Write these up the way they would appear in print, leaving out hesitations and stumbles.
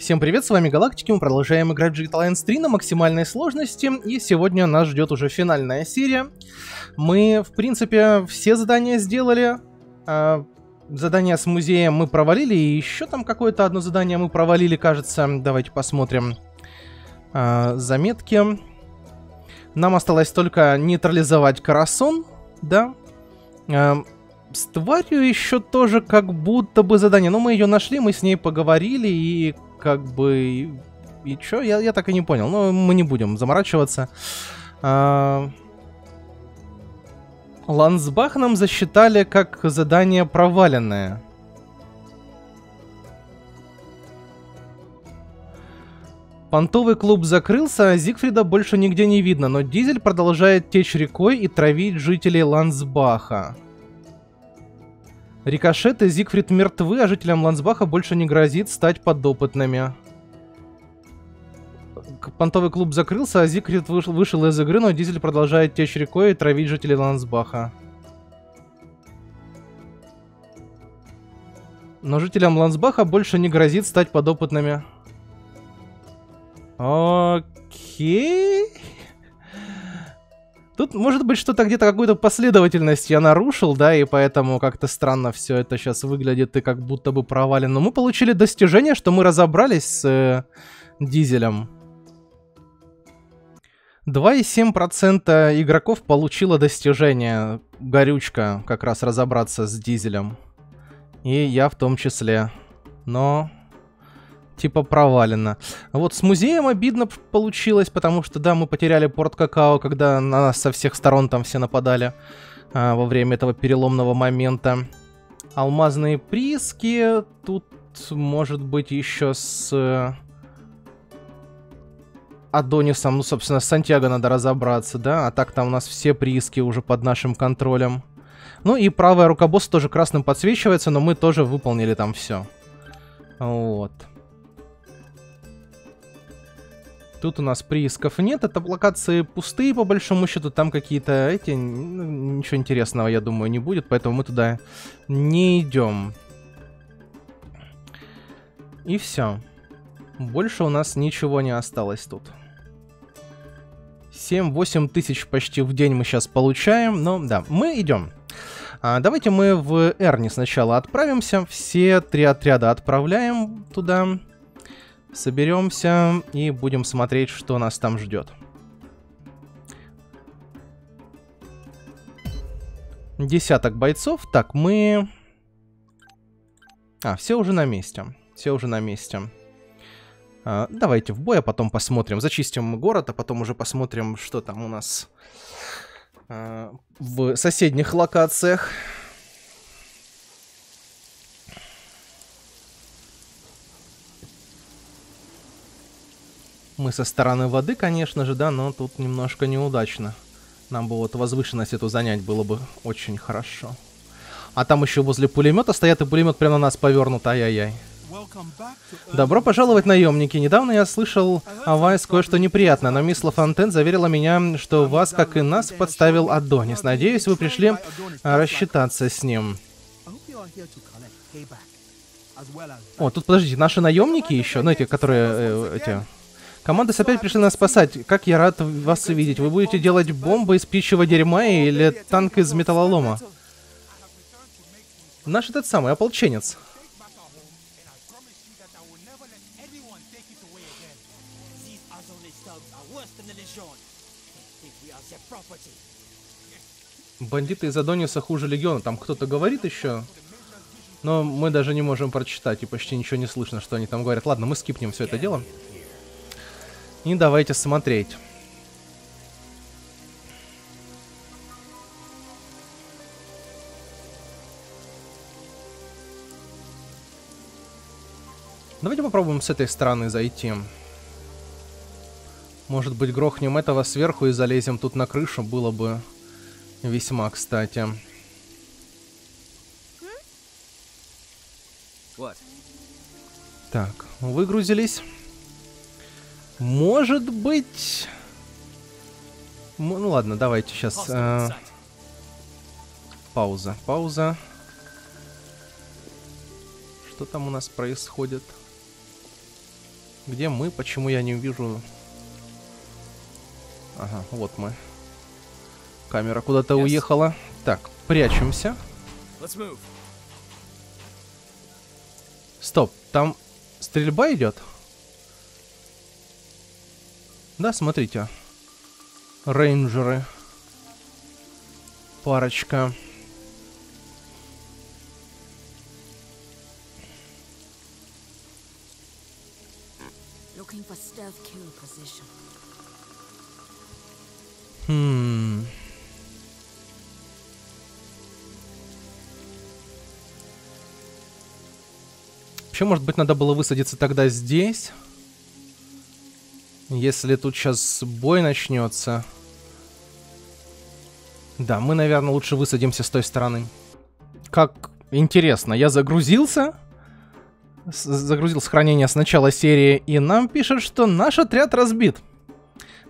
Всем привет, с вами Галактики, мы продолжаем играть Jagged Alliance 3 на максимальной сложности, и сегодня нас ждет уже финальная серия. Мы, в принципе, все задания сделали, задание с музеем мы провалили, и еще там какое-то одно задание мы провалили, кажется. Давайте посмотрим заметки. Нам осталось только нейтрализовать Карасон, да. С тварью еще тоже как будто бы задание, но мы ее нашли, мы с ней поговорили и... Как бы... И чё? Я так и не понял. Но мы не будем заморачиваться. Ландсбах нам засчитали как задание проваленное. Понтовый клуб закрылся, а Зигфрида больше нигде не видно. Но дизель продолжает течь рекой и травить жителей Ландсбаха. Рикошет и Зигфрид мертвы, а жителям Ландсбаха больше не грозит стать подопытными. Понтовый клуб закрылся, а Зигфрид вышел из игры, но дизель продолжает течь рекой и травить жителей Ландсбаха. Но жителям Ландсбаха больше не грозит стать подопытными. Окей. Тут, может быть, что-то где-то, какую-то последовательность я нарушил, да, и поэтому как-то странно все это сейчас выглядит и как будто бы провалено. Но мы получили достижение, что мы разобрались с дизелем. 2,7% игроков получило достижение горючка, как раз разобраться с дизелем. И я в том числе. Но... типа провалено. Вот с музеем обидно получилось, потому что, да, мы потеряли порт какао, когда на нас со всех сторон там все нападали во время этого переломного момента. Алмазные прииски. Тут, может быть, еще с Адонисом, ну, собственно, с Сантьяго надо разобраться, да? А так там у нас все прииски уже под нашим контролем. Ну и правая рука босса тоже красным подсвечивается, но мы тоже выполнили там все. Вот. Тут у нас приисков нет, это локации пустые, по большому счету, там какие-то эти... Ничего интересного, я думаю, не будет, поэтому мы туда не идем. И все. Больше у нас ничего не осталось тут. 7-8 тысяч почти в день мы сейчас получаем, но да, мы идем. Давайте мы в Эрни сначала отправимся, все три отряда отправляем туда... Соберемся и будем смотреть, что нас там ждет. Десяток бойцов. Так, мы... все уже на месте. Все уже на месте. Давайте в бой, а потом посмотрим. Зачистим город, а потом уже посмотрим, что там у нас в соседних локациях. Мы со стороны воды, конечно же, да, но тут немножко неудачно. Нам бы вот возвышенность эту занять было бы очень хорошо. А там еще возле пулемета стоят, и пулемет прямо на нас повернут, ай-яй-яй. Добро пожаловать, наемники. Недавно я слышал о вас кое-что неприятное, но мисс Лафонтен заверила меня, что вас, как и нас, подставил Адонис. Надеюсь, вы пришли рассчитаться с ним. О, тут, подождите, наши наемники еще, ну, эти, которые... Команды опять пришли нас спасать. Как я рад вас видеть. Вы будете делать бомбы из птичьего дерьма или танк из металлолома. Наш этот самый ополченец. Бандиты из Адониса хуже Легиона. Там кто-то говорит еще. Но мы даже не можем прочитать. И почти ничего не слышно, что они там говорят. Ладно, мы скипнем все это дело. И давайте смотреть. Давайте попробуем с этой стороны зайти. Может быть, грохнем этого сверху и залезем тут на крышу. Было бы весьма кстати. Так, выгрузились. Может быть... Ну ладно, давайте сейчас... Пауза, пауза. Что там у нас происходит? Где мы? Почему я не вижу? Ага, вот мы. Камера куда-то уехала. Так, прячемся. Стоп, там стрельба идет? Да, смотрите. Рейнджеры. Парочка. Вообще, может быть, надо было высадиться тогда здесь. Если тут сейчас бой начнется. Да, мы, наверное, лучше высадимся с той стороны. Как интересно, я загрузился. Загрузил сохранение с начала серии, и нам пишут, что наш отряд разбит.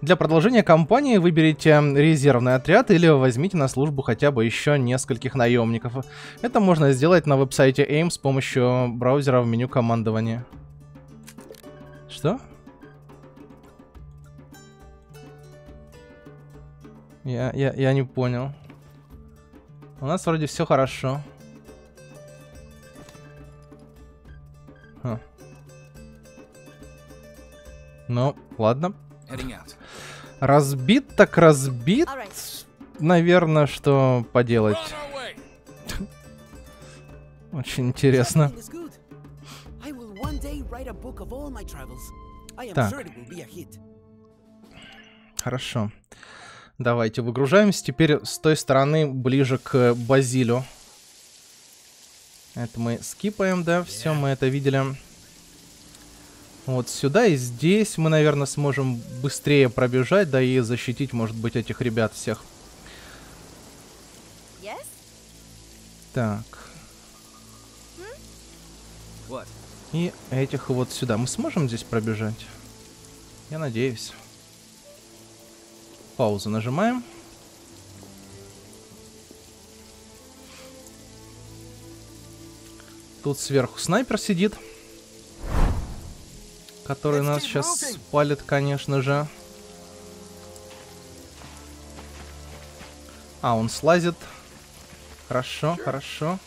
Для продолжения кампании выберите резервный отряд или возьмите на службу хотя бы еще нескольких наемников. Это можно сделать на веб-сайте AIM с помощью браузера в меню командования. Что? Я не понял. У нас вроде все хорошо. Ну, ладно. Разбит так разбит. Наверное, что поделать. Очень интересно. Так. Хорошо. Давайте выгружаемся. Теперь с той стороны ближе к Базилю. Это мы скипаем, да? Все, мы это видели. Вот сюда и здесь мы, наверное, сможем быстрее пробежать, да и защитить, может быть, этих ребят всех. Так. И этих вот сюда. Мы сможем здесь пробежать? Я надеюсь. Паузу нажимаем. Тут сверху снайпер сидит, который нас сейчас спалит, конечно же. А, он слазит. Хорошо, хорошо.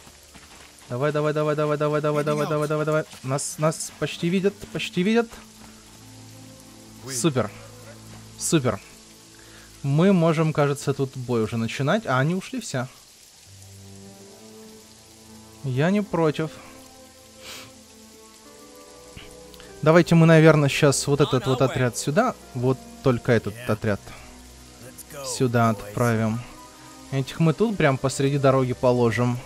Давай, давай, давай, давай, давай, давай, давай, давай, давай, давай. Нас почти видят, почти видят. Супер. Супер. Мы можем, кажется, тут бой уже начинать. А, они ушли все. Я не против. Давайте мы, наверное, сейчас вот этот вот отряд сюда, вот только этот отряд сюда отправим. Этих мы тут прям посреди дороги положим.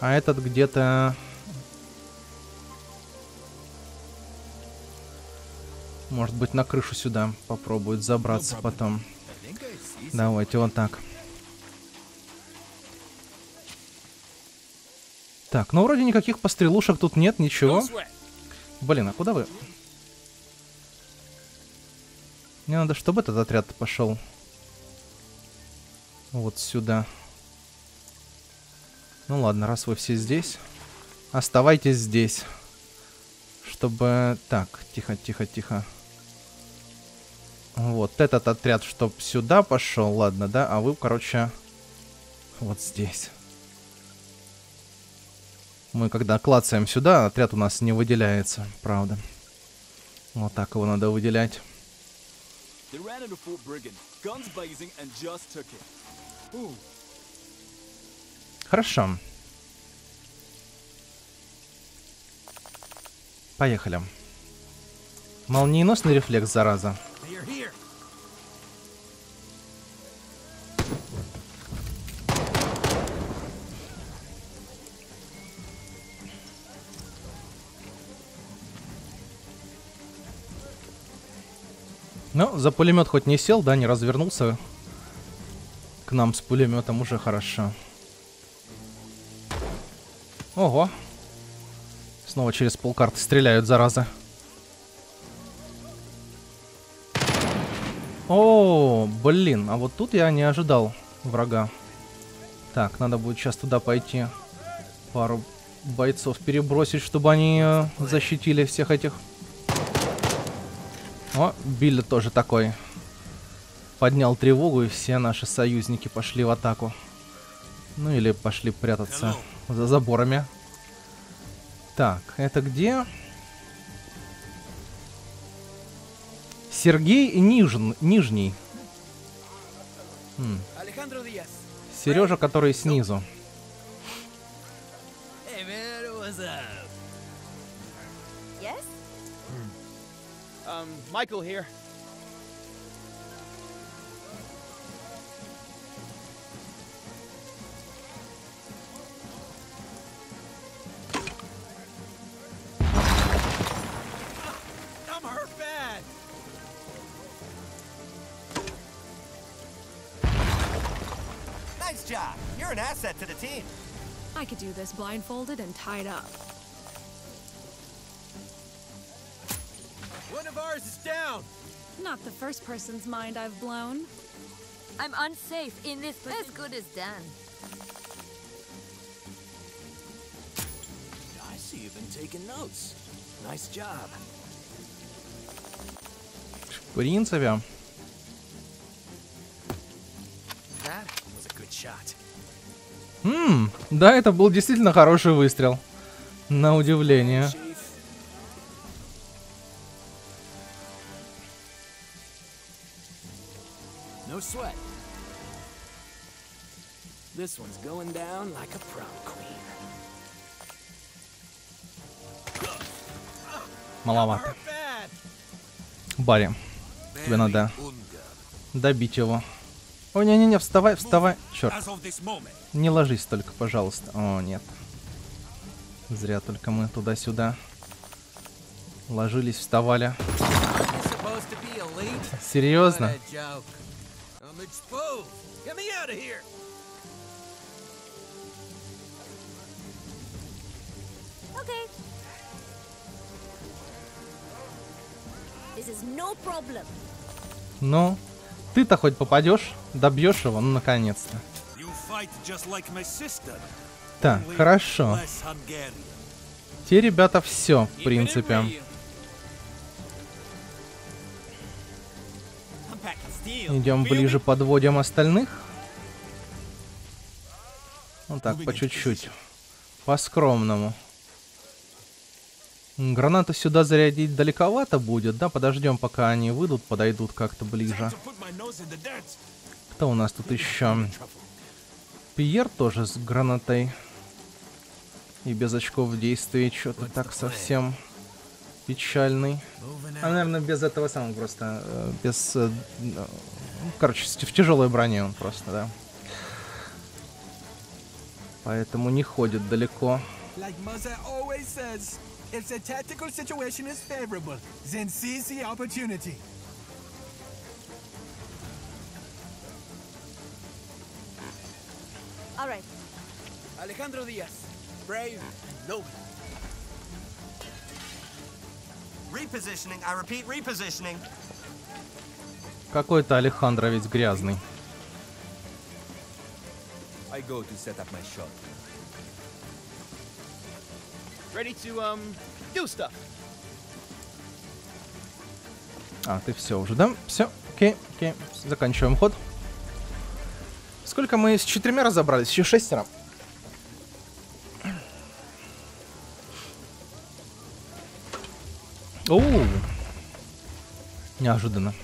А этот где-то... Может быть, на крышу сюда попробует забраться потом. Давайте вот так. Так, ну вроде никаких пострелушек тут нет, ничего. Блин, а куда вы? Мне надо, чтобы этот отряд пошел вот сюда. Ну ладно, раз вы все здесь, оставайтесь здесь. Чтобы... Так, тихо, тихо, тихо. Вот этот отряд, чтоб сюда пошел, ладно, да? А вы, короче, вот здесь. Мы когда клацаем сюда, отряд у нас не выделяется, правда. Вот так его надо выделять. Хорошо. Поехали. Молниеносный рефлекс, зараза. Ну, за пулемет хоть не сел, да, не развернулся к нам с пулеметом, уже хорошо. Ого. Снова через полкарты стреляют, зараза. О, блин, а вот тут я не ожидал врага. Так, надо будет сейчас туда пойти. Пару бойцов перебросить, чтобы они защитили всех этих. О, Билли тоже такой. Поднял тревогу, и все наши союзники пошли в атаку. Ну или пошли прятаться за заборами. Так, это где? Сергей Нижний. Сережа, который снизу. Майкл here. You're an asset to the team. I could do this blindfolded and tied up. One of ours is down. Not the first person's mind I've blown. I'm unsafe in this place. As good as done. I see you've been taking notes. Nice job. В принципе. Да, это был действительно хороший выстрел. На удивление. Маловато. Барри, тебе надо добить его. О, не-не-не, вставай, вставай. Черт. Не ложись только, пожалуйста. О, нет. Зря только мы туда-сюда ложились, вставали. Серьезно? Ну? Ты-то хоть попадешь, добьешь его, ну наконец-то. Так, хорошо. Те ребята все, в принципе. Идем ближе, подводим остальных. Вот так, по чуть-чуть. По-скромному. Гранату сюда зарядить далековато будет, да? Подождем, пока они выйдут, подойдут как-то ближе. Кто у нас тут еще? Пьер тоже с гранатой. И без очков действия, что-то так совсем печальный. А, наверное, без этого самого просто... без... короче, в тяжелой броне он просто, да. Поэтому не ходит далеко. If the tactical situation is favorable, then seize the opportunity. All right. Alejandro Diaz, brave and noble. Repositioning, I repeat, repositioning. Какой-то Алехандро ведь грязный. I go to set up my shop. Ready to, do stuff. А, ты все уже, да? Все, окей, окей. Заканчиваем ход. Сколько мы с 4 разобрались? Еще 6. Оу. Неожиданно.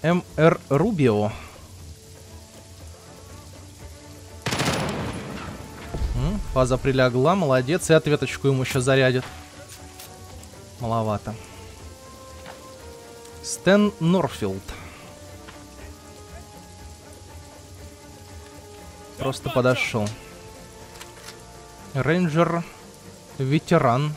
М.Р. Рубио. Фаза прилягла, молодец. И ответочку ему еще зарядит. Маловато. Стэн Норфилд. Просто подошел. Рейнджер. Ветеран.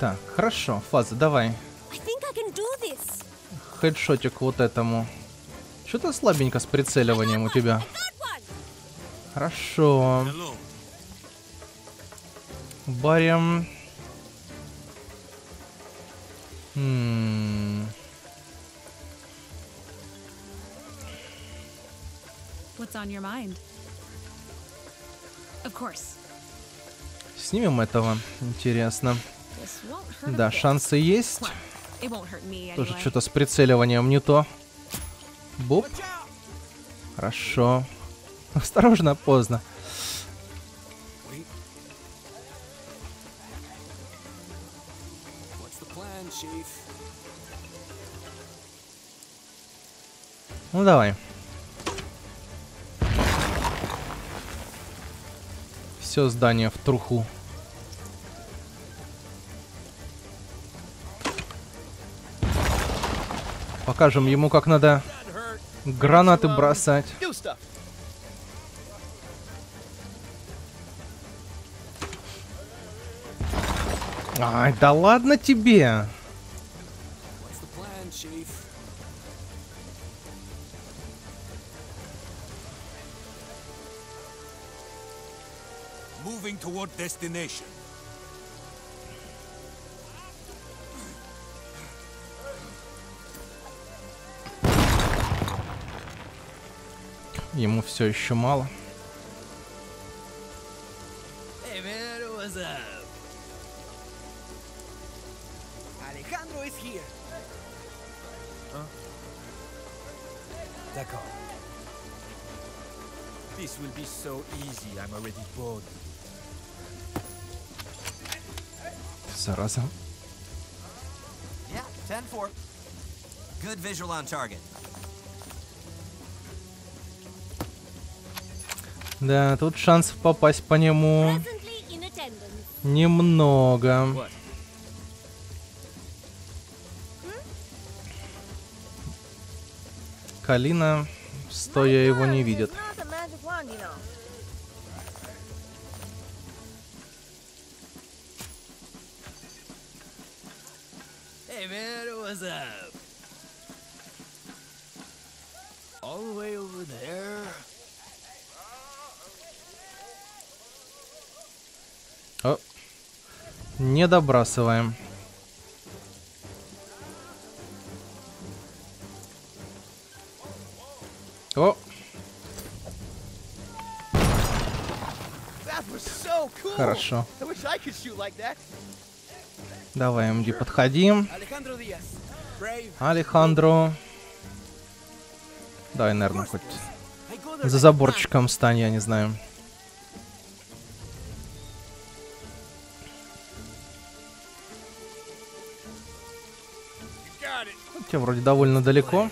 Так, хорошо, Фаза, давай. Хедшотик вот этому. Что-то слабенько с прицеливанием у тебя. Хорошо. Барим. Снимем этого. Интересно. Да, шансы есть. Тоже что-то с прицеливанием не то. Буп. Хорошо. Осторожно, поздно. Ну давай. Все здание в труху. Покажем ему, как надо гранаты бросать. Ай, да ладно тебе. Ему все еще мало. Зараза. Да, тут шансов попасть по нему немного. Калина, стоя, его не видит. О, не добрасываем. О. Хорошо. Давай, МД, подходим. Алехандро. Давай, наверное, хоть за заборчиком стань, я не знаю. Хотя вроде довольно далеко.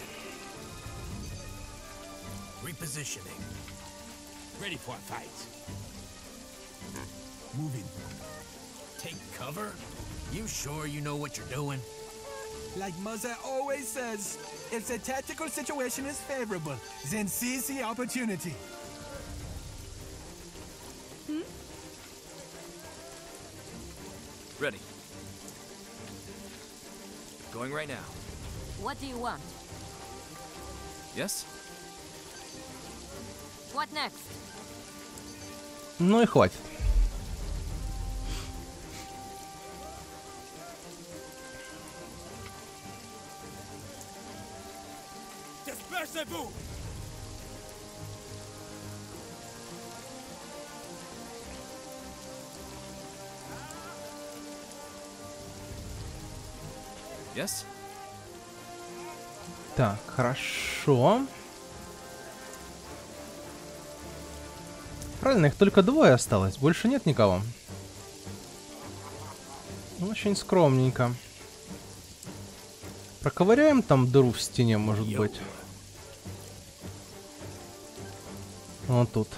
Ну и хватит. Так, хорошо. Правильно, их только двое осталось, больше нет никого. Очень скромненько. Проковыряем там дыру в стене, может быть. Вот тут.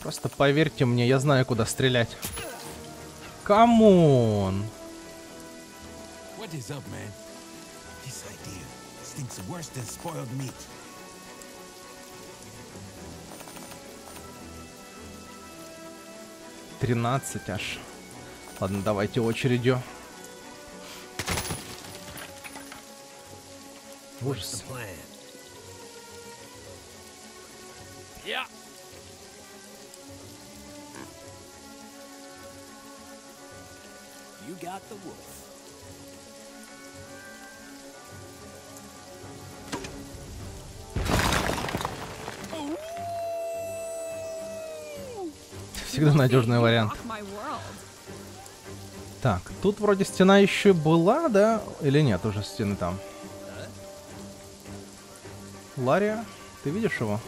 Просто поверьте мне, я знаю, куда стрелять. Камон. Тринадцать аж. Ладно, давайте очередью. Ужас. Всегда надежный вариант. Так, тут вроде стена еще была, да? Или нет, уже стены там? Ларри, ты видишь его?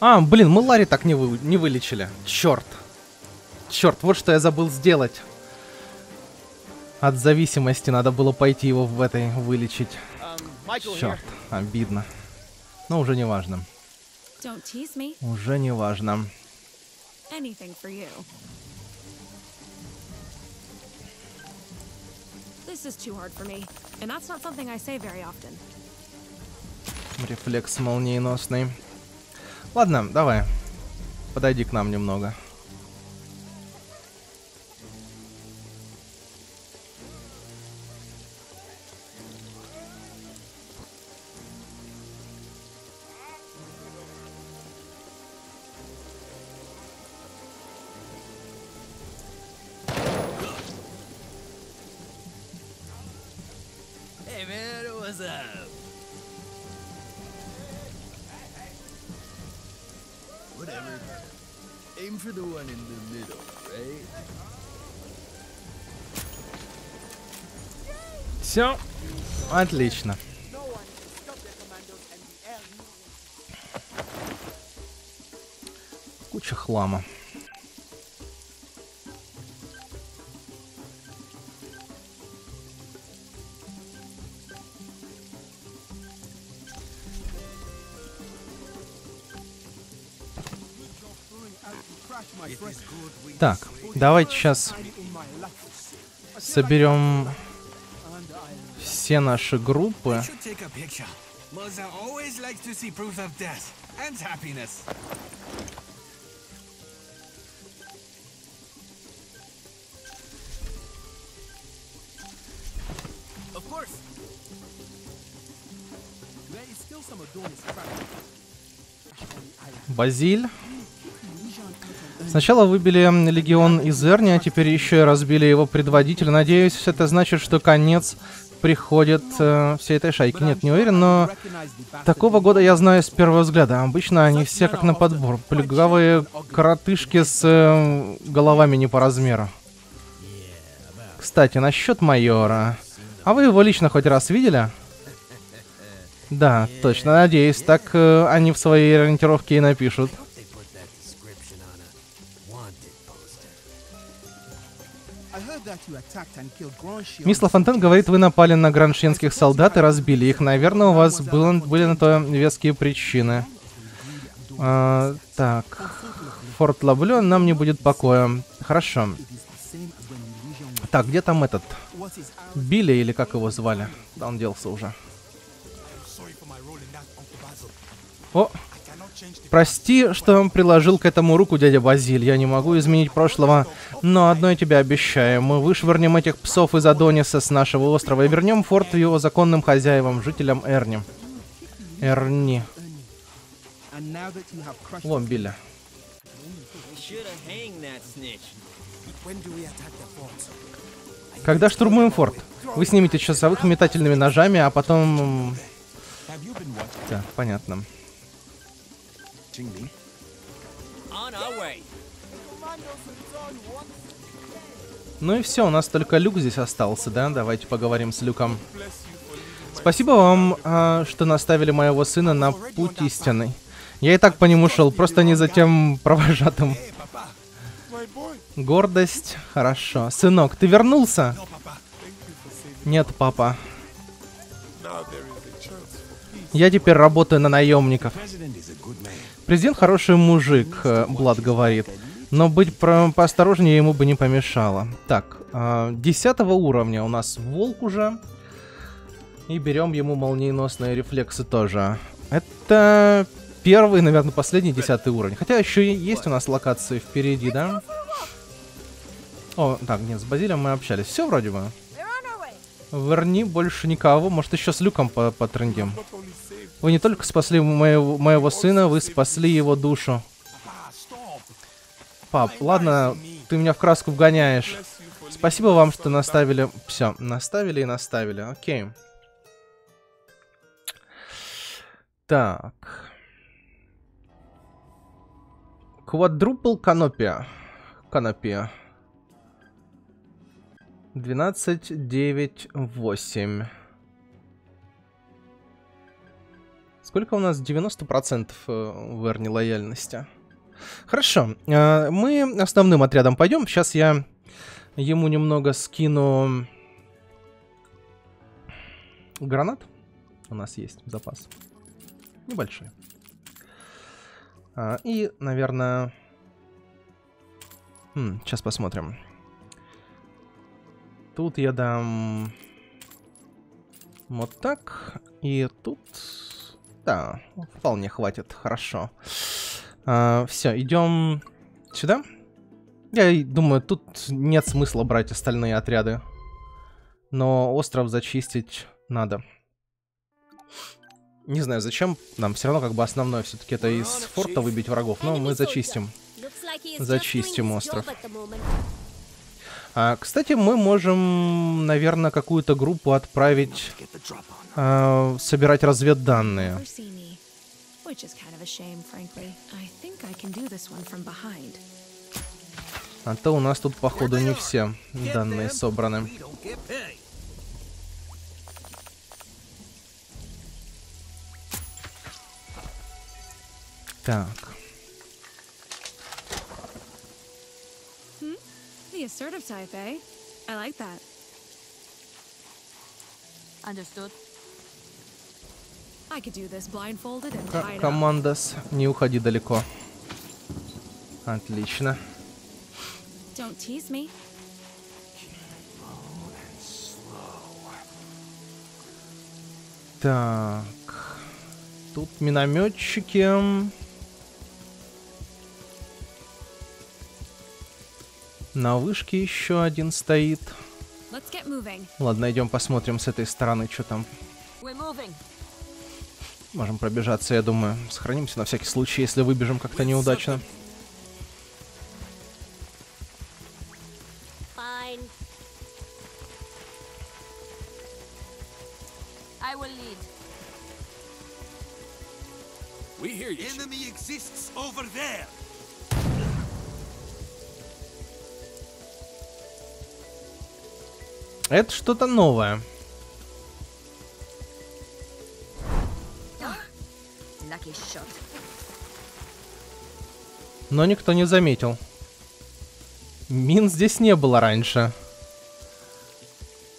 А, блин, мы Ларри так не вылечили. Черт. Черт, вот что я забыл сделать. От зависимости надо было пойти его в этой вылечить. Черт, обидно. Но уже не важно. Уже не важно. Рефлекс молниеносный. Ладно, давай. Подойди к нам немного. Все, отлично. Куча хлама. Так, давайте сейчас соберем все наши группы. Базиль. Сначала выбили Легион из Эрни, а теперь еще и разбили его предводителя. Надеюсь, это значит, что конец приходит всей этой шайки. Нет, не уверен, но такого года я знаю с первого взгляда. Обычно они все как на подбор. Плюгавые коротышки с головами не по размеру. Кстати, насчет майора. А вы его лично хоть раз видели? Да, точно, надеюсь. Так они в своей ориентировке и напишут. Мисс Лафонтен говорит, вы напали на гран-шьенских солдат и разбили их. Наверное, у вас были на то веские причины. Так, Форт Лаблё нам не будет покоя. Хорошо. Так, где там этот? Билли или как его звали? Да, он делся уже. О, прости, что приложил к этому руку, дядя Базиль. Я не могу изменить прошлого, но одно я тебе обещаю. Мы вышвырнем этих псов из Адониса с нашего острова и вернем форт его законным хозяевам, жителям Эрни. Эрни. Вон Билли. Когда штурмуем форт? Вы снимете часовых метательными ножами, а потом... Так, понятно. Ну и все, у нас только Люк здесь остался, да? Давайте поговорим с Люком. Спасибо вам, что наставили моего сына на путь истинный. Я и так по нему шел, просто не за тем провожатым. Гордость, хорошо. Сынок, ты вернулся? Нет, папа. Я теперь работаю на наемников. Президент хороший мужик, Блад говорит. Но быть поосторожнее ему бы не помешало. Так, 10 уровня у нас волк уже. И берем ему молниеносные рефлексы тоже. Это первый, наверное, последний, 10-й уровень. Хотя еще есть у нас локации впереди, да? О, так, нет, с Базилем мы общались. Все вроде бы. Верни больше никого. Может, еще с Люком потрындим. Вы не только спасли моего сына, вы спасли его душу. Пап, ладно, ты меня в краску вгоняешь. Спасибо вам, что наставили... Все, наставили и наставили. Окей. Так. Квадрупл канопия. Канопия. 12, 9, 8. Сколько у нас? 90% в Эрни лояльности. Хорошо. Мы основным отрядом пойдем. Сейчас я ему немного скину гранат. У нас есть запас. Небольшой. И, наверное... сейчас посмотрим. Тут я дам... Вот так. И тут... Да, вполне хватит. Хорошо. Все, идем сюда. Я думаю, тут нет смысла брать остальные отряды. Но остров зачистить надо. Не знаю, зачем. Нам все равно как бы основное все-таки это из форта выбить врагов. Но мы зачистим. Зачистим остров. Кстати, мы можем, наверное, какую-то группу отправить собирать разведданные. А то у нас тут, походу, не все данные собраны. Так. Командос, не уходи далеко. Отлично. Don't tease me. Так. Тут минометчики. На вышке еще один стоит. Ладно, идем посмотрим с этой стороны, что там. Можем пробежаться, я думаю. Сохранимся на всякий случай, если выбежим как-то неудачно. Это что-то новое. Но никто не заметил. Мин здесь не было раньше.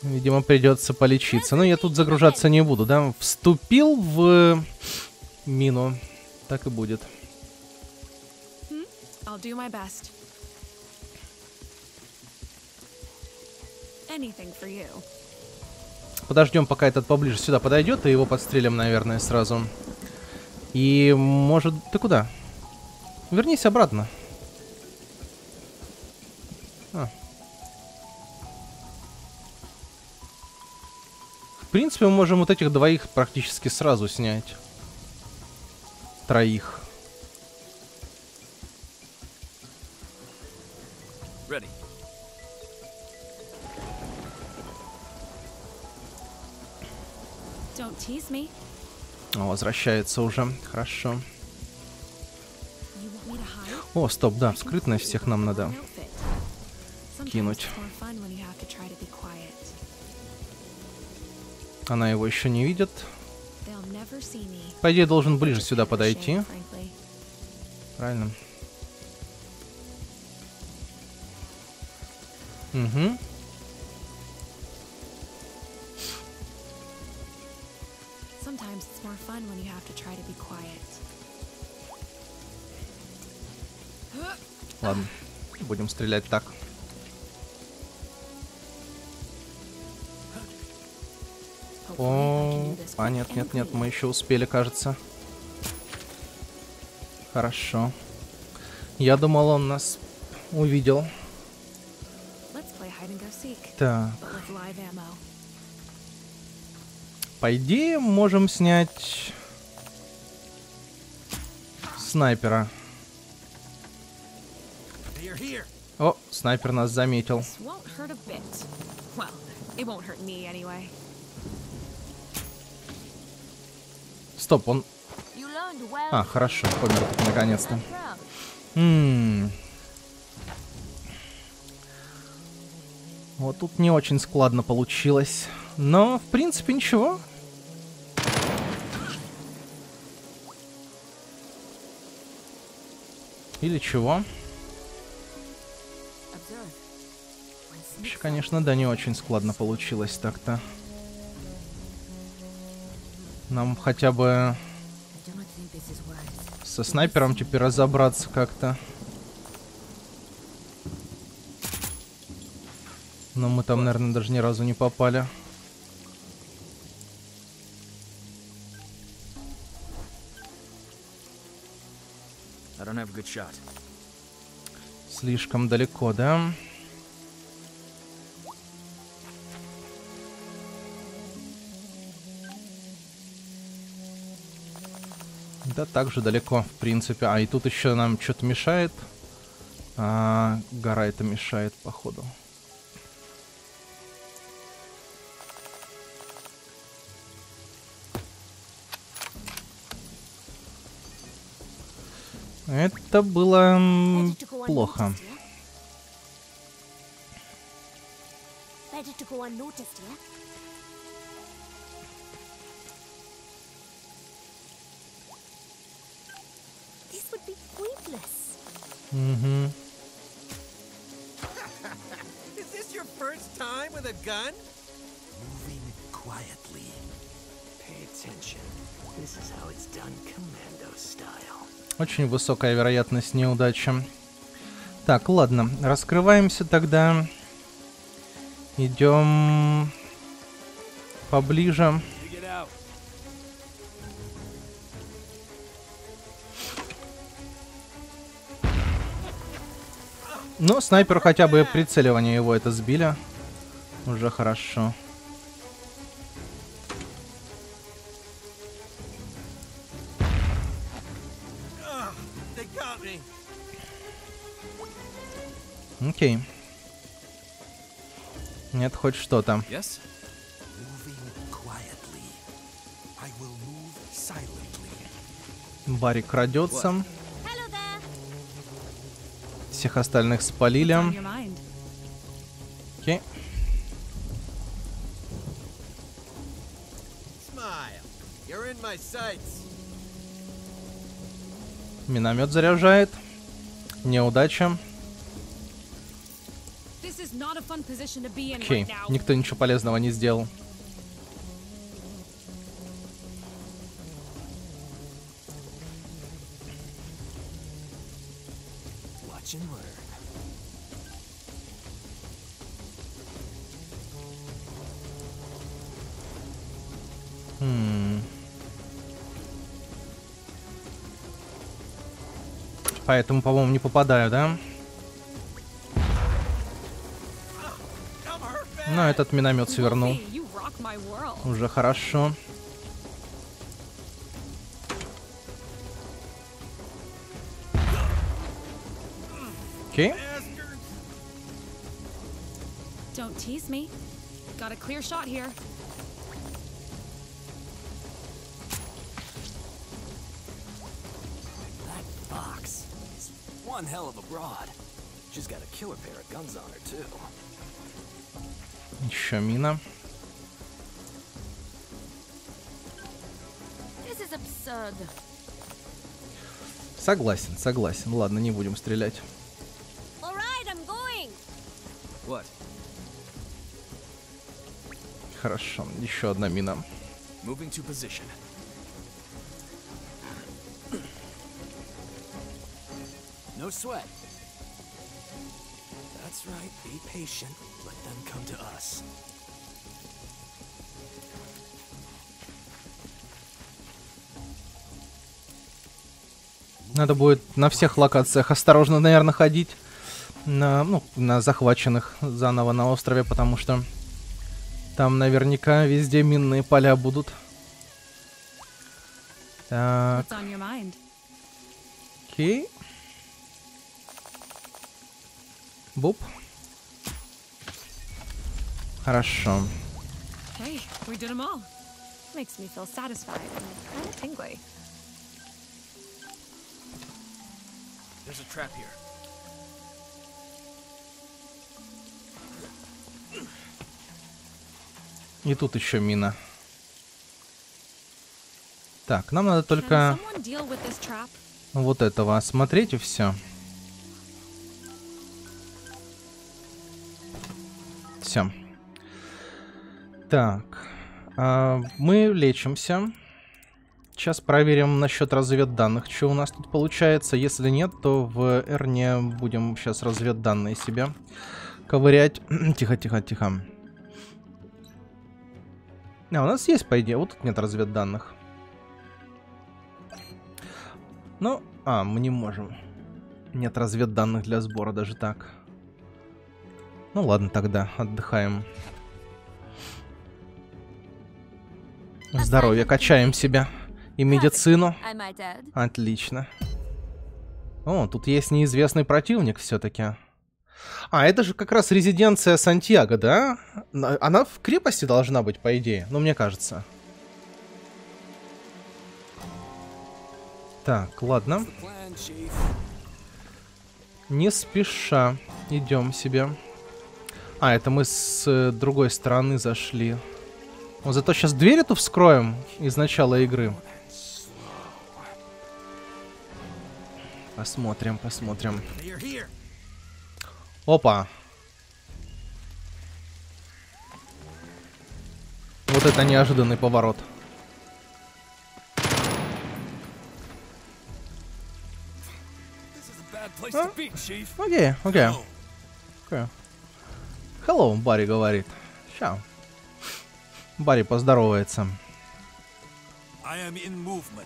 Видимо, придется полечиться. Но я тут загружаться не буду, да? Вступил в мину. Так и будет. Подождем, пока этот поближе сюда подойдет, и его подстрелим, наверное, сразу. И может... Ты куда? Вернись обратно. В принципе, мы можем вот этих двоих практически сразу снять. Троих. О, возвращается уже. Хорошо. О, стоп, да, скрытность всех нам надо кинуть. Она его еще не видит. По идее, должен ближе сюда подойти. Правильно. Угу. Ладно, будем стрелять так. О, а нет, нет, нет, мы еще успели, кажется. Хорошо. Я думал, он нас увидел. Так. По идее, можем снять снайпера. О, снайпер нас заметил. Стоп, он... А, хорошо, помер, наконец-то. Вот тут не очень складно получилось. Но, в принципе, ничего. Или чего? Вообще, конечно, да, не очень складно получилось так-то. Нам хотя бы со снайпером теперь разобраться как-то. Но мы там, наверное, даже ни разу не попали. Слишком далеко, да? Да, так же далеко, в принципе. А, и тут еще нам что-то мешает. А, гора это мешает, походу. Это было плохо. Угу. Очень высокая вероятность неудачи. Так, ладно, раскрываемся тогда. Идем поближе. Ну, снайпер хотя бы прицеливание его это сбили. Уже хорошо. Окей. Нет, хоть что-то. Yes? Барри крадется. Всех остальных спалили. Окей. Миномет заряжает. Неудача. Окей. Никто ничего полезного не сделал. Поэтому, по-моему, не попадаю, да? Но этот миномет свернул. Уже хорошо. Окей. Еще мина. Согласен, согласен. Ладно, не будем стрелять. Хорошо, еще одна мина. No sweat. That's right. Be patient. Let them come to us. Надо будет на всех локациях осторожно, наверное, ходить. На захваченных заново на острове, потому что там наверняка везде минные поля будут. Так. Окей. Буп. Хорошо. И тут еще мина. Так, нам надо только вот этого осмотреть и все. Все. Так. Мы лечимся. Сейчас проверим насчет разведданных, что у нас тут получается. Если нет, то в Эрне будем сейчас разведданные себе ковырять. Тихо. А, у нас есть, по идее, вот тут нет разведданных. Ну, мы не можем. Нет разведданных для сбора, даже так. Ну ладно, тогда отдыхаем. Здоровье, качаем себя. И медицину. Отлично. О, тут есть неизвестный противник все-таки. А, это же как раз резиденция Сантьяго, да? Она в крепости должна быть, по идее. Ну, мне кажется. Так, ладно. Не спеша. Идем себе. А, это мы с другой стороны зашли. Но зато сейчас дверь эту вскроем из начала игры. Посмотрим. Опа. Вот это неожиданный поворот. Окей. Hello, Барри говорит. Чао. Барри поздоровается. I am in movement.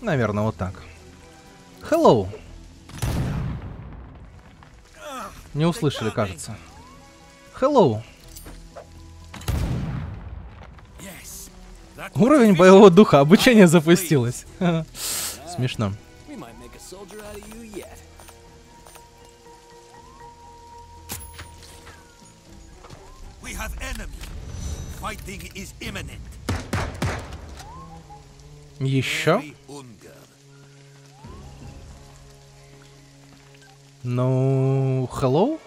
Наверное, вот так. Hello. Не услышали, кажется. Hello. Уровень боевого духа. Обучение запустилось. Смешно. Еще? Ну, hello?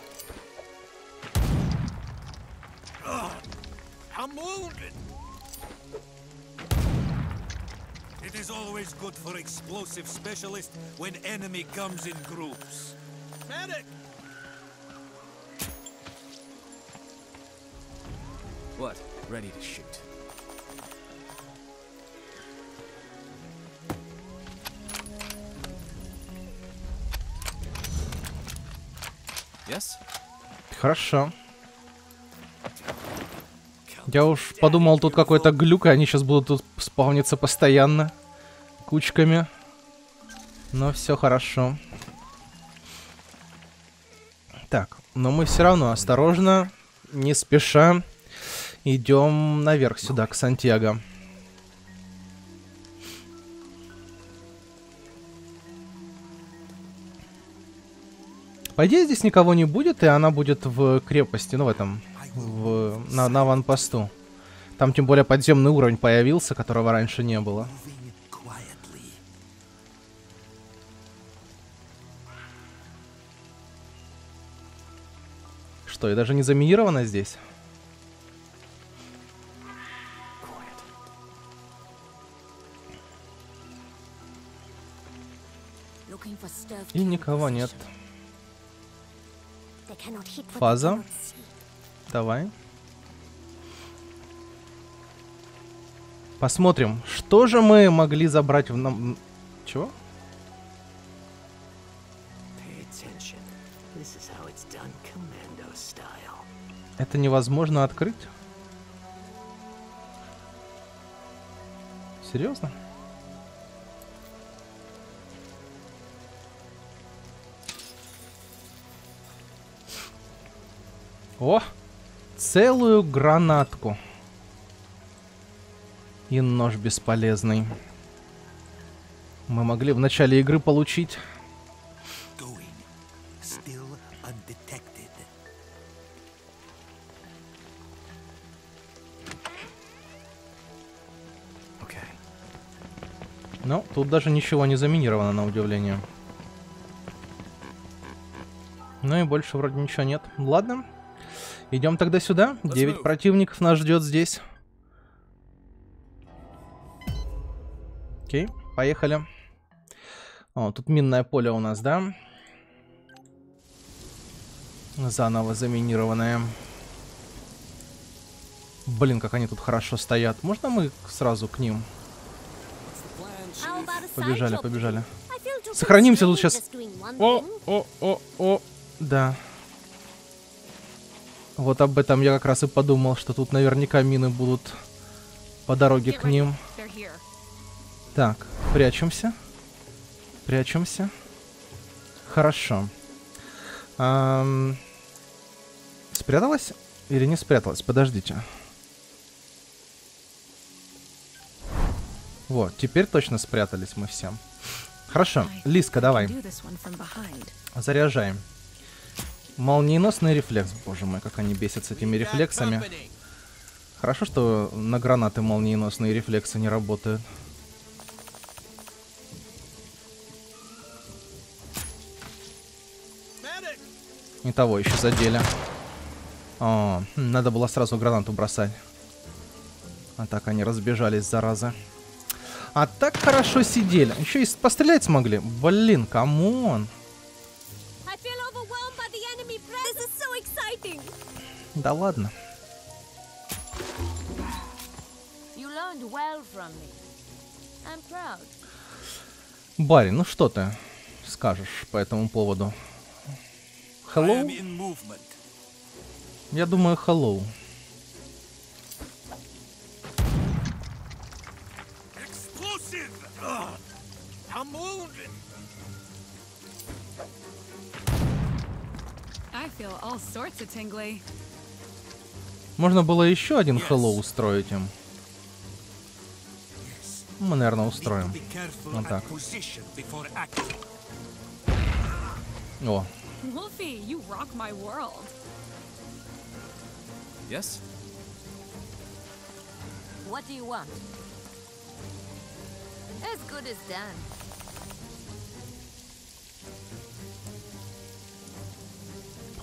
Хорошо. Я уж подумал, тут какой-то глюк, и они сейчас будут тут спавниться постоянно. Кучками. Но все хорошо. Так, но мы все равно осторожно, не спеша, идем наверх сюда, к Сантьяго. По идее, здесь никого не будет, и она будет в крепости, ну, в этом, на аванпосту. Там, тем более, подземный уровень появился, которого раньше не было. Что, и даже не заминировано здесь? И никого нет. Фаза. Давай. Посмотрим, что же мы могли забрать в нам... Чего? Это невозможно открыть? Серьезно? О! Целую гранатку. И нож бесполезный. Мы могли в начале игры получить. Ну, тут даже ничего не заминировано, на удивление. Ну и больше вроде ничего нет. Ладно. Идем тогда сюда. 9 противников нас ждет здесь. Окей, поехали. О, тут минное поле у нас, да? Заново заминированное. Блин, как они тут хорошо стоят. Можно мы сразу к ним? Побежали, побежали. Сохранимся тут сейчас. О. Да. Вот об этом я как раз и подумал, что тут наверняка мины будут по дороге к ним. Так, прячемся. Прячемся. Хорошо. Спряталась или не спряталась? Подождите. Вот, теперь точно спрятались мы все. Хорошо, Лиска, давай. Заряжаем. Молниеносный рефлекс. Боже мой, как они бесятся этими рефлексами. Хорошо, что на гранаты молниеносные рефлексы не работают. И того еще задели. О, надо было сразу гранату бросать. А так они разбежались, зараза. А так хорошо сидели. Еще и пострелять смогли. Блин, камон. So да ладно. Well Барри, ну что ты скажешь по этому поводу? Hello? Я думаю, hello. Можно было еще один hello устроить им. Мы, наверное, устроим. Вот так. О.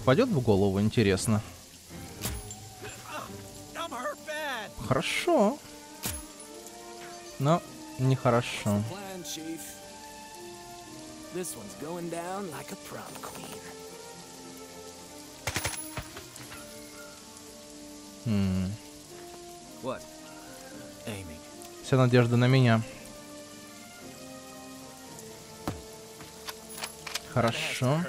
Попадет в голову, интересно. Хорошо. Но нехорошо. Вся надежда на меня. Хорошо.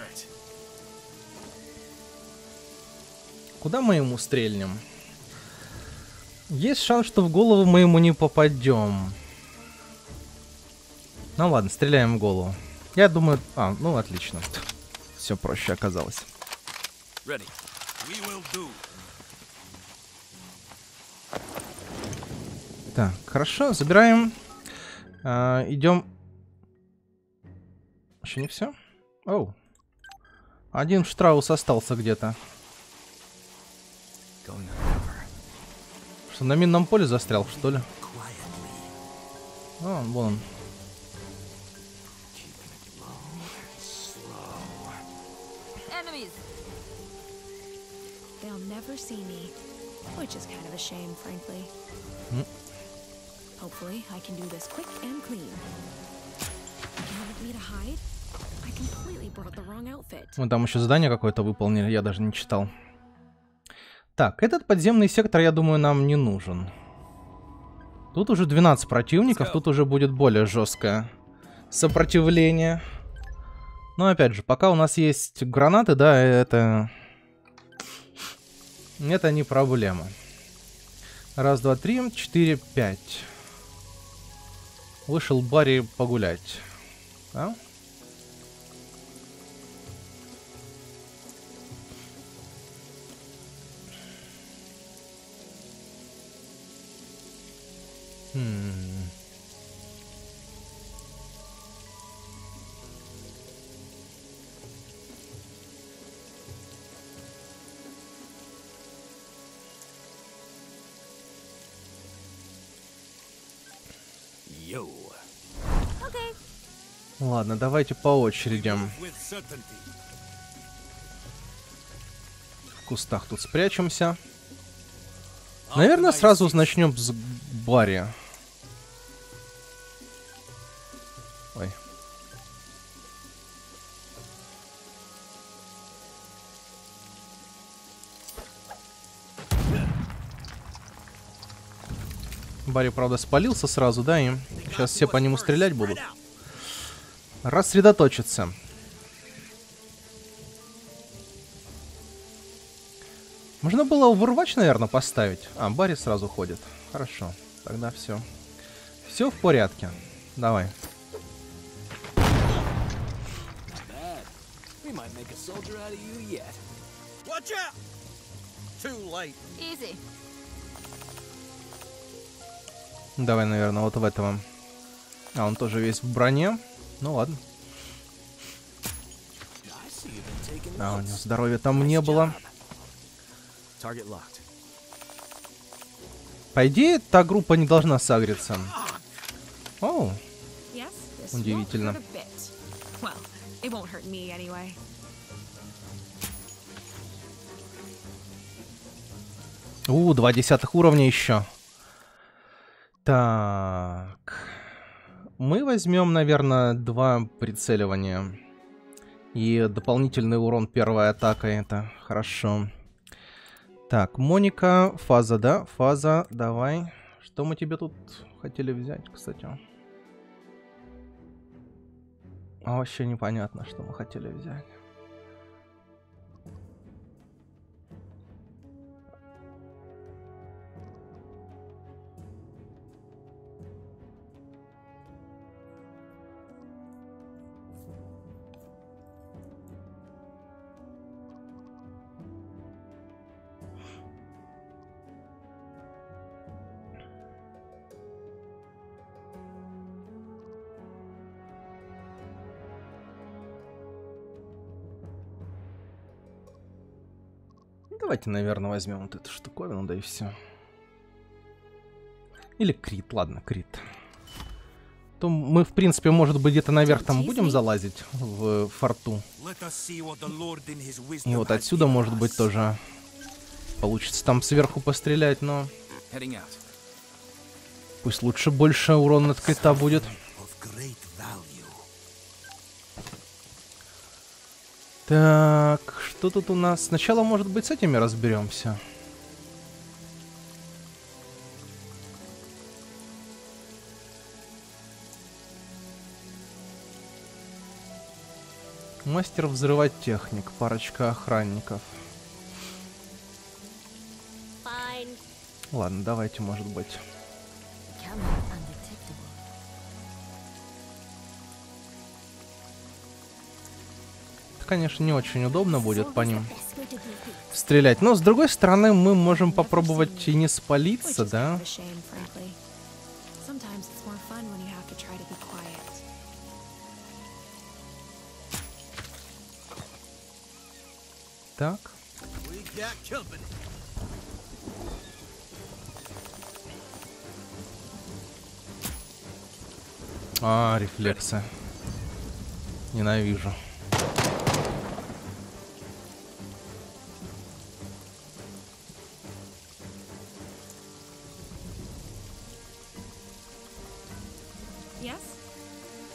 Куда мы ему стрельнем? Есть шанс, что в голову мы ему не попадем. Ну ладно, стреляем в голову. Я думаю... А, ну отлично. Все проще оказалось. Так, хорошо, забираем. Идем. Еще не все? Оу. Один штраус остался где-то. Что, на минном поле застрял, что ли? О, вон он. Мы там еще задание какое-то выполнили, я даже не читал. Так, этот подземный сектор, я думаю, нам не нужен. Тут уже 12 противников, тут уже будет более жесткое сопротивление. Но опять же, пока у нас есть гранаты, да, это не проблема. Раз, два, три, 4, 5. Вышел Барри погулять. А? Ладно, давайте по очереди. В кустах тут спрячемся. Наверное, сразу начнем с Барри. Ой. Барри, правда, спалился сразу, да? И сейчас все по нему стрелять будут. Рассредоточиться. Можно было вырвач, наверное, поставить. А, Барри сразу ходит. Хорошо. Тогда все. Все в порядке. Давай. Давай, наверное, вот в этого. А он тоже весь в броне. Ну ладно. А, у него здоровья там не было. По идее, та группа не должна сагриться. Оу. Удивительно. У, 0.2 уровня еще. Так. Мы возьмем, наверное, 2 прицеливания. И дополнительный урон первой атакой. Это хорошо. Так, Моника, Фаза, да? Фаза, давай. Что мы тебе тут хотели взять, кстати? Вообще непонятно, что мы хотели взять. Давайте, наверное, возьмем вот эту штуковину, да и все. Или крит, ладно, крит. То мы, в принципе, может быть, где-то наверх там будем залазить в форту. И вот отсюда, может быть, тоже получится там сверху пострелять, но... Пусть лучше больше урона от крита будет. Так, что тут у нас? Сначала, может быть, с этими разберемся. Мастер взрывать техник, парочка охранников. Ладно, давайте, может быть. Конечно, не очень удобно будет по ним стрелять. Но, с другой стороны, мы можем попробовать и не спалиться, да? Так. А, рефлексы. Ненавижу.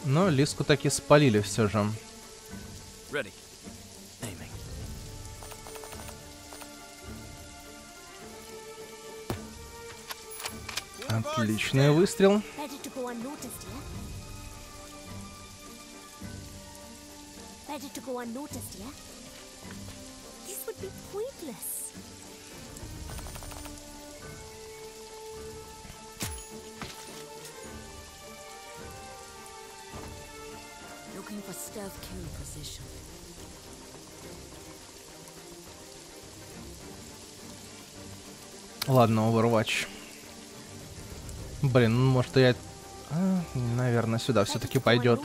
Но Лиску таки спалили все же. Отличный выстрел. Ладно, Overwatch. Блин, может я... наверное, сюда все-таки пойдет.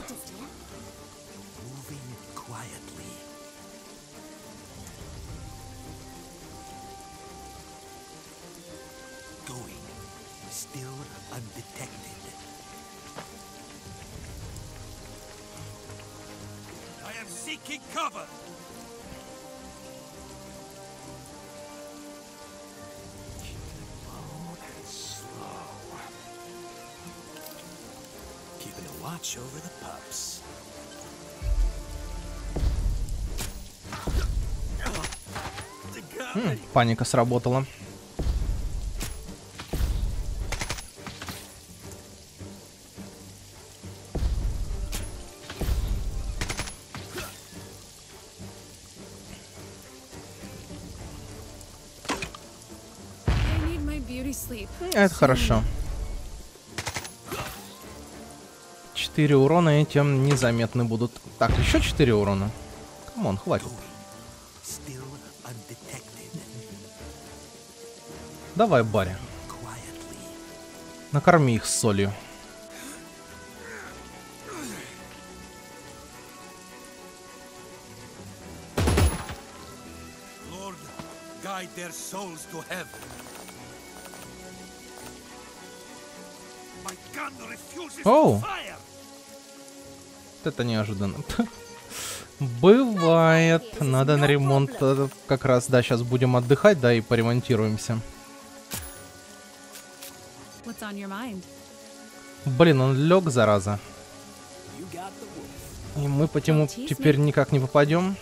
Паника сработала. Это хорошо. 4 урона этим незаметны будут. Так, еще 4 урона. Камон, хватит. Давай, Барри. Накорми их с солью. Оу! Это неожиданно. Бывает. Надо на ремонт. Как раз, да, сейчас будем отдыхать, да, и поремонтируемся. Блин, он лег, зараза. И мы по нему теперь никак не попадем.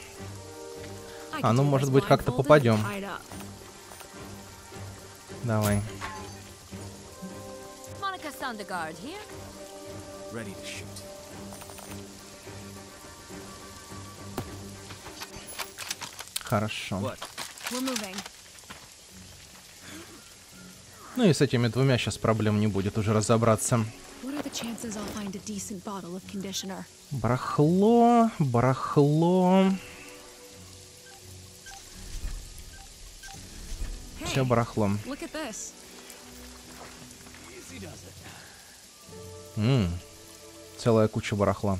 А, ну, может быть, как-то попадем. Давай. Хорошо. Ну и с этими двумя сейчас проблем не будет уже разобраться. Барахло, барахло. Все барахло. Целая куча барахла.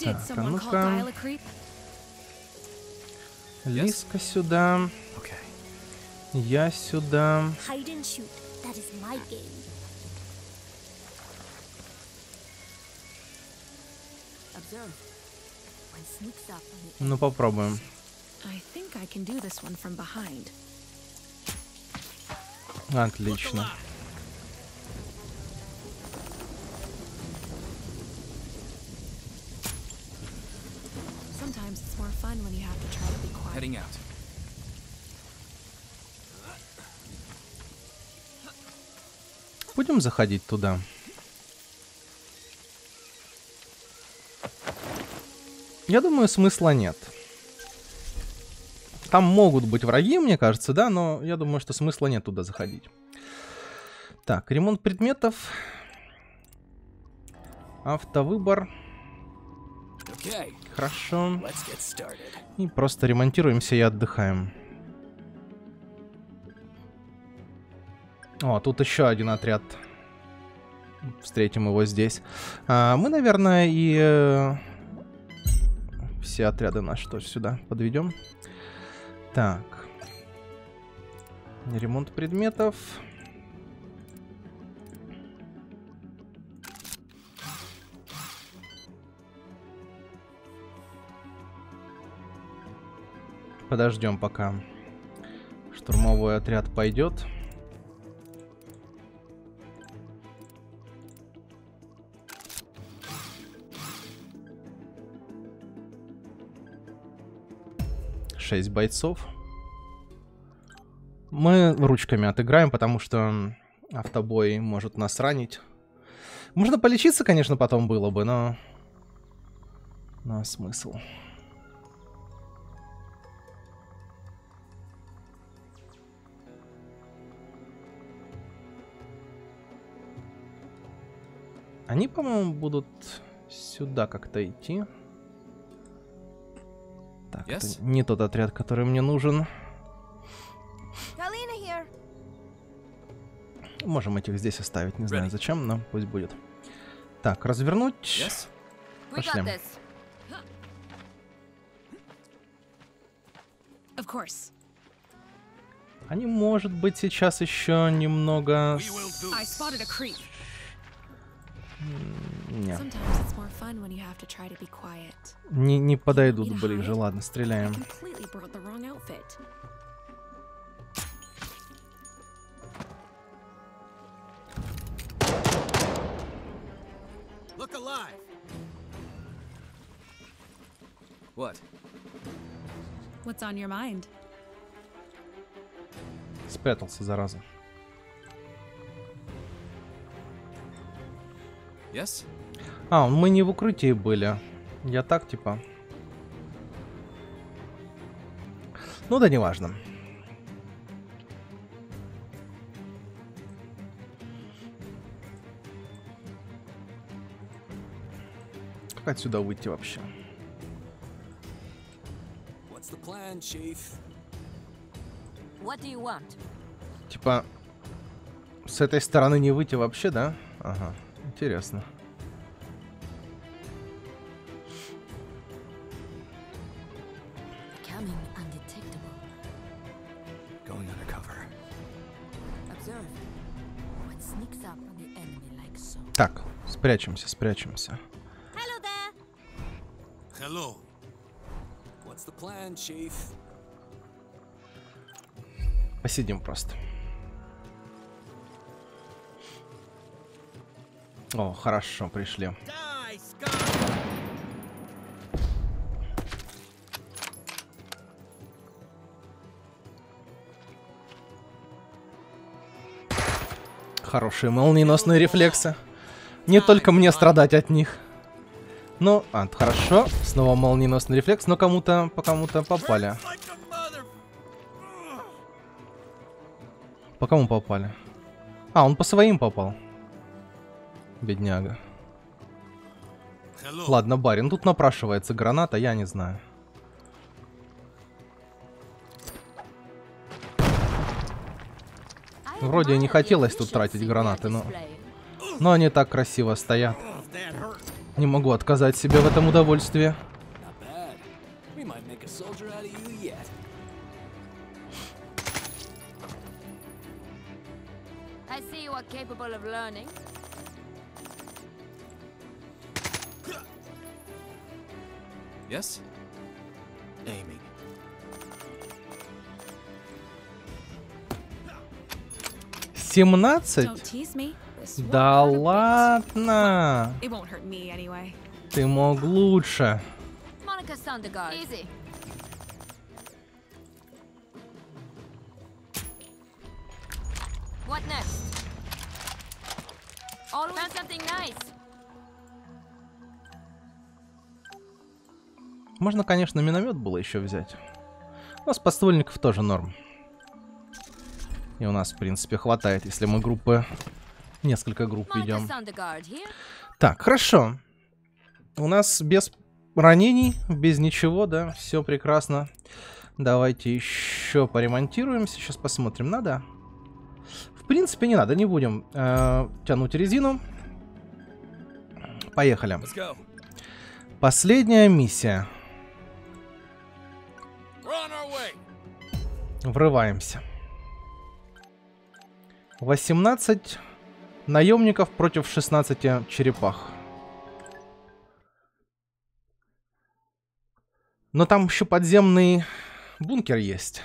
Так, а ну-ка. Лиска сюда. Я сюда. Ну попробуем. Отлично. Будем заходить туда. Я думаю, смысла нет. Там могут быть враги, мне кажется, да, но я думаю, что смысла нет туда заходить. Так, ремонт предметов. Автовыбор. Хорошо. И просто ремонтируемся и отдыхаем. О, тут еще один отряд. Встретим его здесь. Мы, наверное, и все отряды наши тоже сюда подведем. Так. Ремонт предметов. Подождем, пока штурмовой отряд пойдет. Шесть бойцов. Мы ручками отыграем, потому что автобой может нас ранить. Можно полечиться, конечно, потом было бы, но... Но смысл... Они, по-моему, будут сюда как-то идти. Так, это не тот отряд, который мне нужен. Можем этих здесь оставить, не знаю зачем, но пусть будет. Так, развернуть. Пошли. Они, может быть, сейчас еще немного... Не подойдут ближе, ладно, стреляем. Спрятался, зараза. А, мы не в укрытии были. Я так, типа. Ну да, неважно. Как отсюда выйти вообще? Типа, с этой стороны не выйти вообще, да? Ага. Интересно. Так, спрячемся, спрячемся. Hello there. Hello. What's the plan, chief? Посидим просто. О, хорошо, пришли. Хорошие молниеносные рефлексы. Не только мне страдать от них. Ну, хорошо. Снова молниеносный рефлекс, но кому-то по кому-то попали. По кому попали? А, он по своим попал. Бедняга. Hello. Ладно, барин, тут напрашивается граната, я не знаю. Вроде не хотелось тут тратить гранаты, но... Но они так красиво стоят. Не могу отказать себе в этом удовольствии. Yes? Aiming. Да ладно. Ты мог лучше. Можно, конечно, миномет было еще взять. Но с подствольников тоже норм. И у нас, в принципе, хватает, если мы группы... Несколько групп ведем. Так, хорошо. У нас без ранений, без ничего, да, все прекрасно. Давайте еще поремонтируемся. Сейчас посмотрим, надо? В принципе, не надо, не будем тянуть резину. Поехали. Последняя миссия. Врываемся. 18 наемников против 16 черепах. Но там еще подземный бункер есть.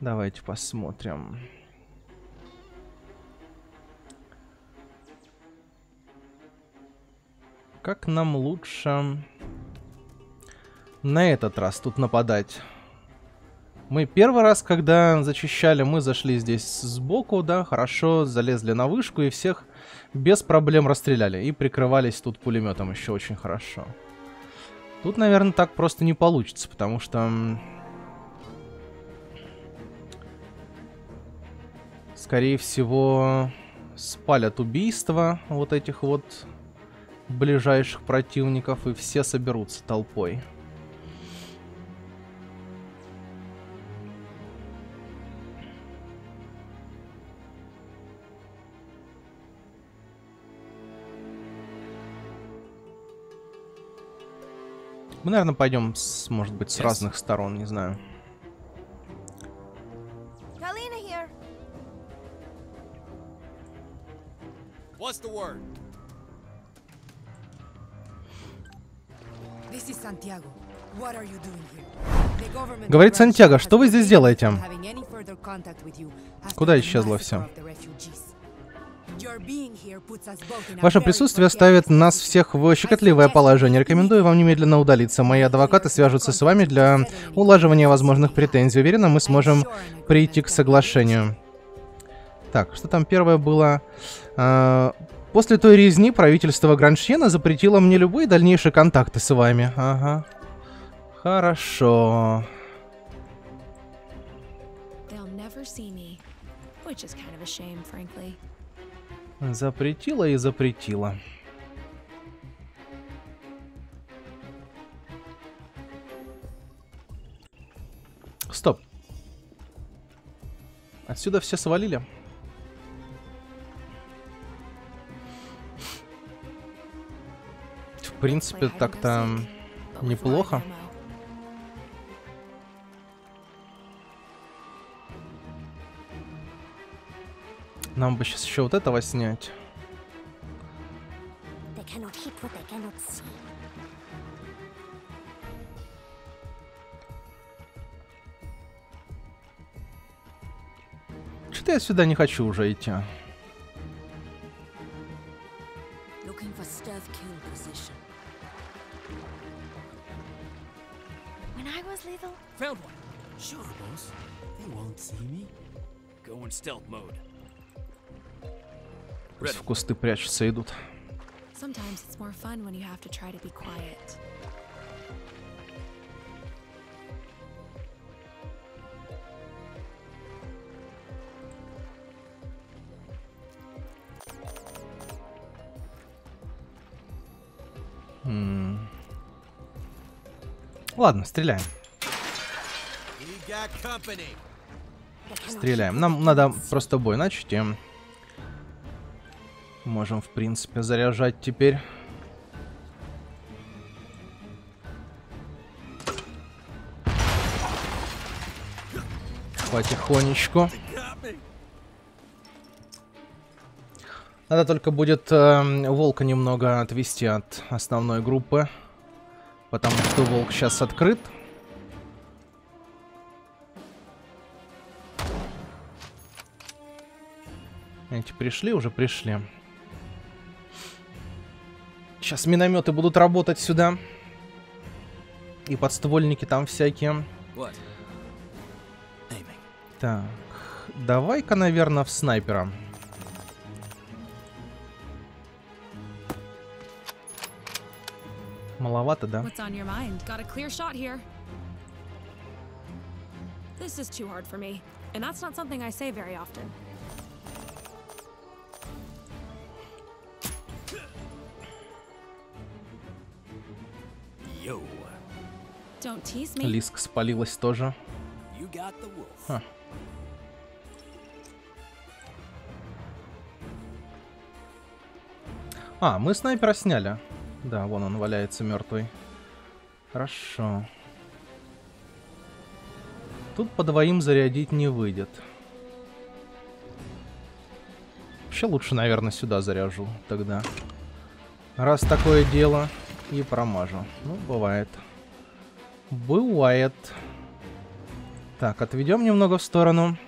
Давайте посмотрим. Как нам лучше на этот раз тут нападать? Мы первый раз, когда зачищали, мы зашли здесь сбоку, да, хорошо, залезли на вышку и всех без проблем расстреляли. И прикрывались тут пулеметом еще очень хорошо. Тут, наверное, так просто не получится, потому что... Скорее всего, спалят убийства вот этих вот ближайших противников, и все соберутся толпой. Мы, наверное, пойдем, может быть, с разных сторон, не знаю. Говорит Сантьяго, что вы здесь делаете? Куда исчезло все? Ваше присутствие ставит нас всех в щекотливое положение. Рекомендую вам немедленно удалиться. Мои адвокаты свяжутся с вами для улаживания возможных претензий. Уверена, мы сможем прийти к соглашению. Так, что там первое было? После той резни правительство Гран-Шьена запретило мне любые дальнейшие контакты с вами. Ага. Хорошо. Запретила и запретила. Стоп. Отсюда все свалили. В принципе, так-то неплохо. Нам бы сейчас еще вот этого снять. Что-то я сюда не хочу уже идти. Пусть в кусты прячутся идут. Ладно, стреляем. Стреляем. Нам надо просто бой начать. Можем, в принципе, заряжать теперь. Потихонечку. Надо только будет волка немного отвести от основной группы. Потому что волк сейчас открыт. Эти пришли, уже пришли. Сейчас минометы будут работать сюда. И подствольники там всякие. Так, давай-ка, наверное, в снайпера. Маловато, да? Лиска спалилась тоже. Ха. А, мы снайпера сняли. Да, вон он валяется мертвый. Хорошо. Тут по двоим зарядить не выйдет. Вообще лучше, наверное, сюда заряжу тогда. Раз такое дело, и промажу. Ну, бывает. Бывает. Так, отведем немного в сторону.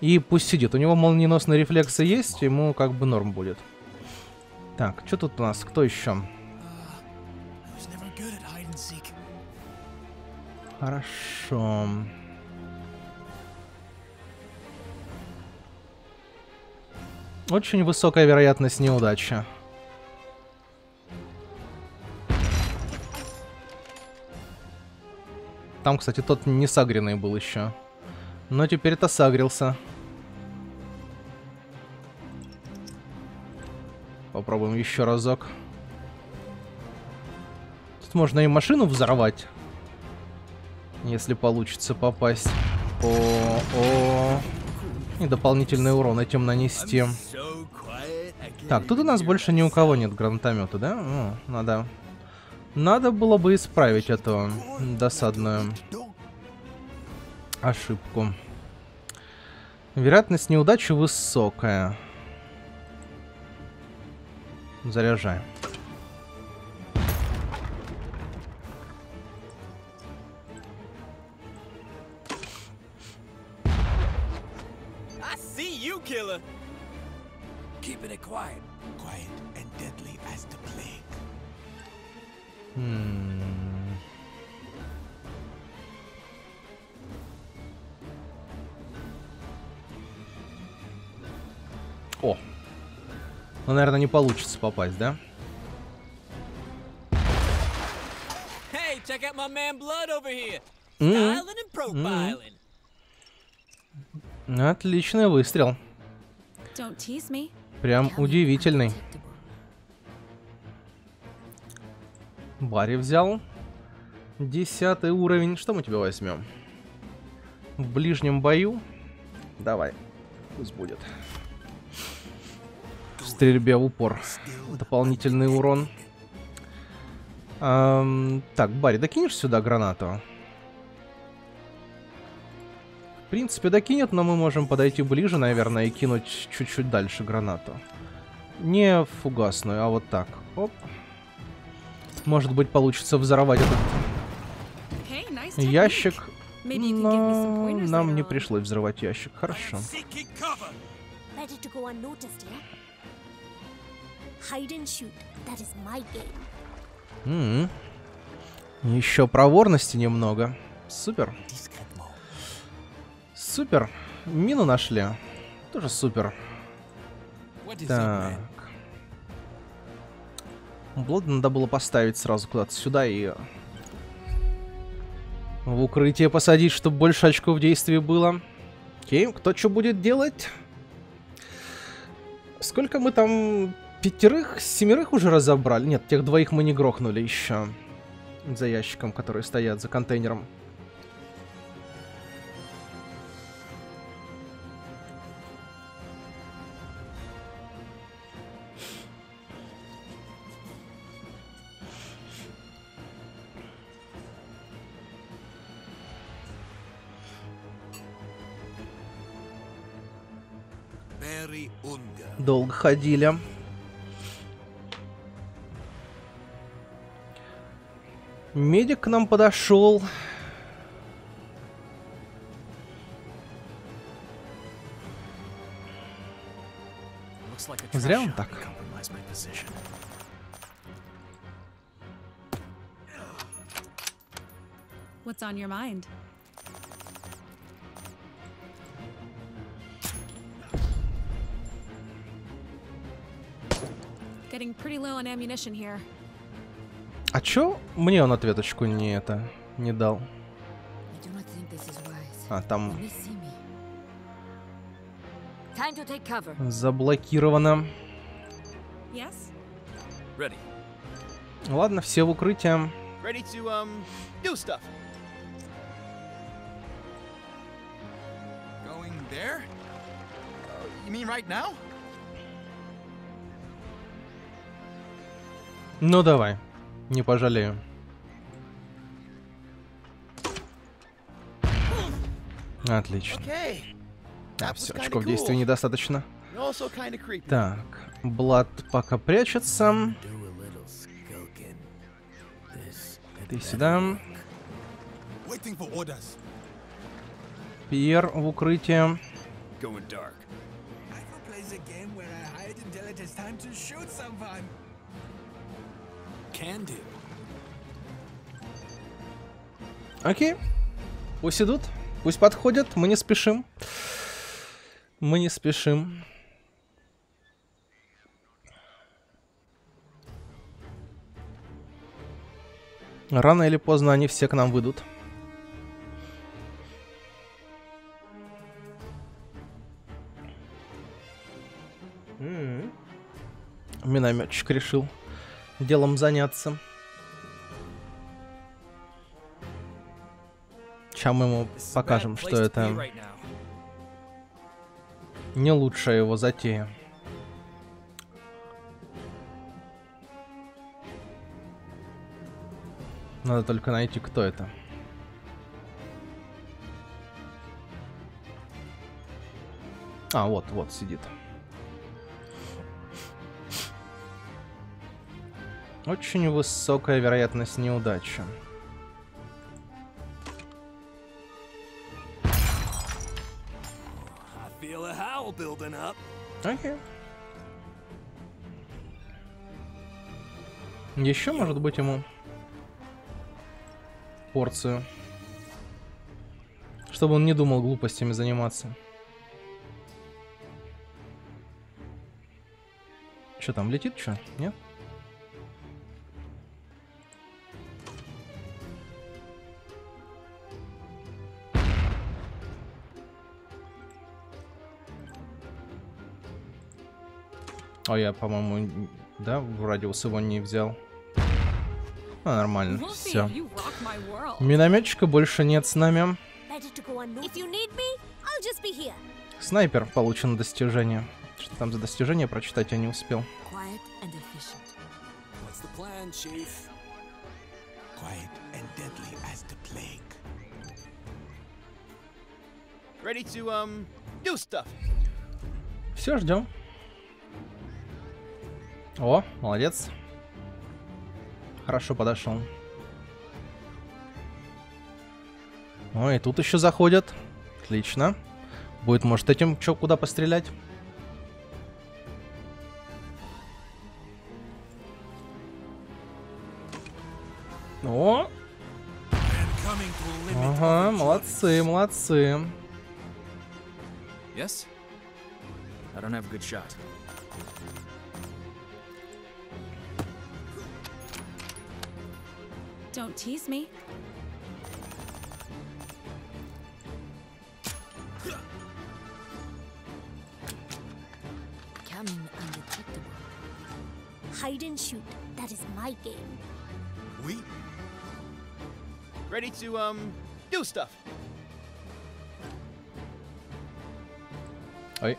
И пусть сидит. У него молниеносные рефлексы есть, ему как бы норм будет. Так, что тут у нас? Кто еще? Хорошо. Очень высокая вероятность неудачи. Там, кстати, тот не сагренный был еще. Но теперь-то сагрился. Попробуем еще разок. Тут можно и машину взорвать. Если получится попасть. О-о-о. И дополнительный урон этим нанести. Так, тут у нас больше ни у кого нет гранатомета, да? О, надо... Надо было бы исправить эту досадную ошибку. Вероятность неудачи высокая. Заряжаем. О, ну, наверное, не получится попасть, да? Отличный выстрел. Прям удивительный. Барри взял 10-й уровень. Что мы тебя возьмем? В ближнем бою? Давай. Пусть будет. В стрельбе в упор. Дополнительный урон. Так, Барри, докинешь сюда гранату? В принципе, докинет, но мы можем подойти ближе, наверное, и кинуть чуть-чуть дальше гранату. Не фугасную, а вот так. Оп. Может быть, получится взорвать этот ящик, но нам не пришлось взрывать ящик. Хорошо. Еще проворности немного. Супер. Супер. Мину нашли. Тоже супер. Так. Блад надо было поставить сразу куда-то сюда и в укрытие посадить, чтобы больше очков действия было. Окей, кто что будет делать? Сколько мы там? 5-х, 7-х уже разобрали? Нет, тех 2 мы не грохнули еще. За ящиком, которые стоят, за контейнером. Долго ходили. Медик к нам подошел. Зря он так. What's on your mind? А чё мне он ответочку не дал? А, там... Заблокировано. Ладно, все в укрытие. Ну давай, не пожалею. Отлично. А, все, очков действия недостаточно. Так, Блад пока прячется. Ты сюда. Пьер в укрытие. Окей. Пусть идут. Пусть подходят. Мы не спешим. Мы не спешим. Рано или поздно они все к нам выйдут. Минометчик решил делом заняться. Сейчас мы ему покажем, что это не лучшая его затея. Надо только найти, кто это. А, вот сидит. Очень высокая вероятность неудачи. Okay. Еще, может быть, ему порцию, чтобы он не думал глупостями заниматься. Что там, летит что? Нет? А я, по-моему, да, в радиус его не взял. А, нормально, все. Минометчика больше нет с нами. Снайпер, получено достижение. Что там за достижение, прочитать я не успел. Все, ждем. О, молодец. Хорошо подошел. Ой, тут еще заходят. Отлично. Будет, может, этим чё, куда пострелять? О! Ага, молодцы, молодцы. Yes? I don't have a good shot. Don't tease me. Coming undetectable. Hide and shoot. That is my game. We ready to do stuff. Ой.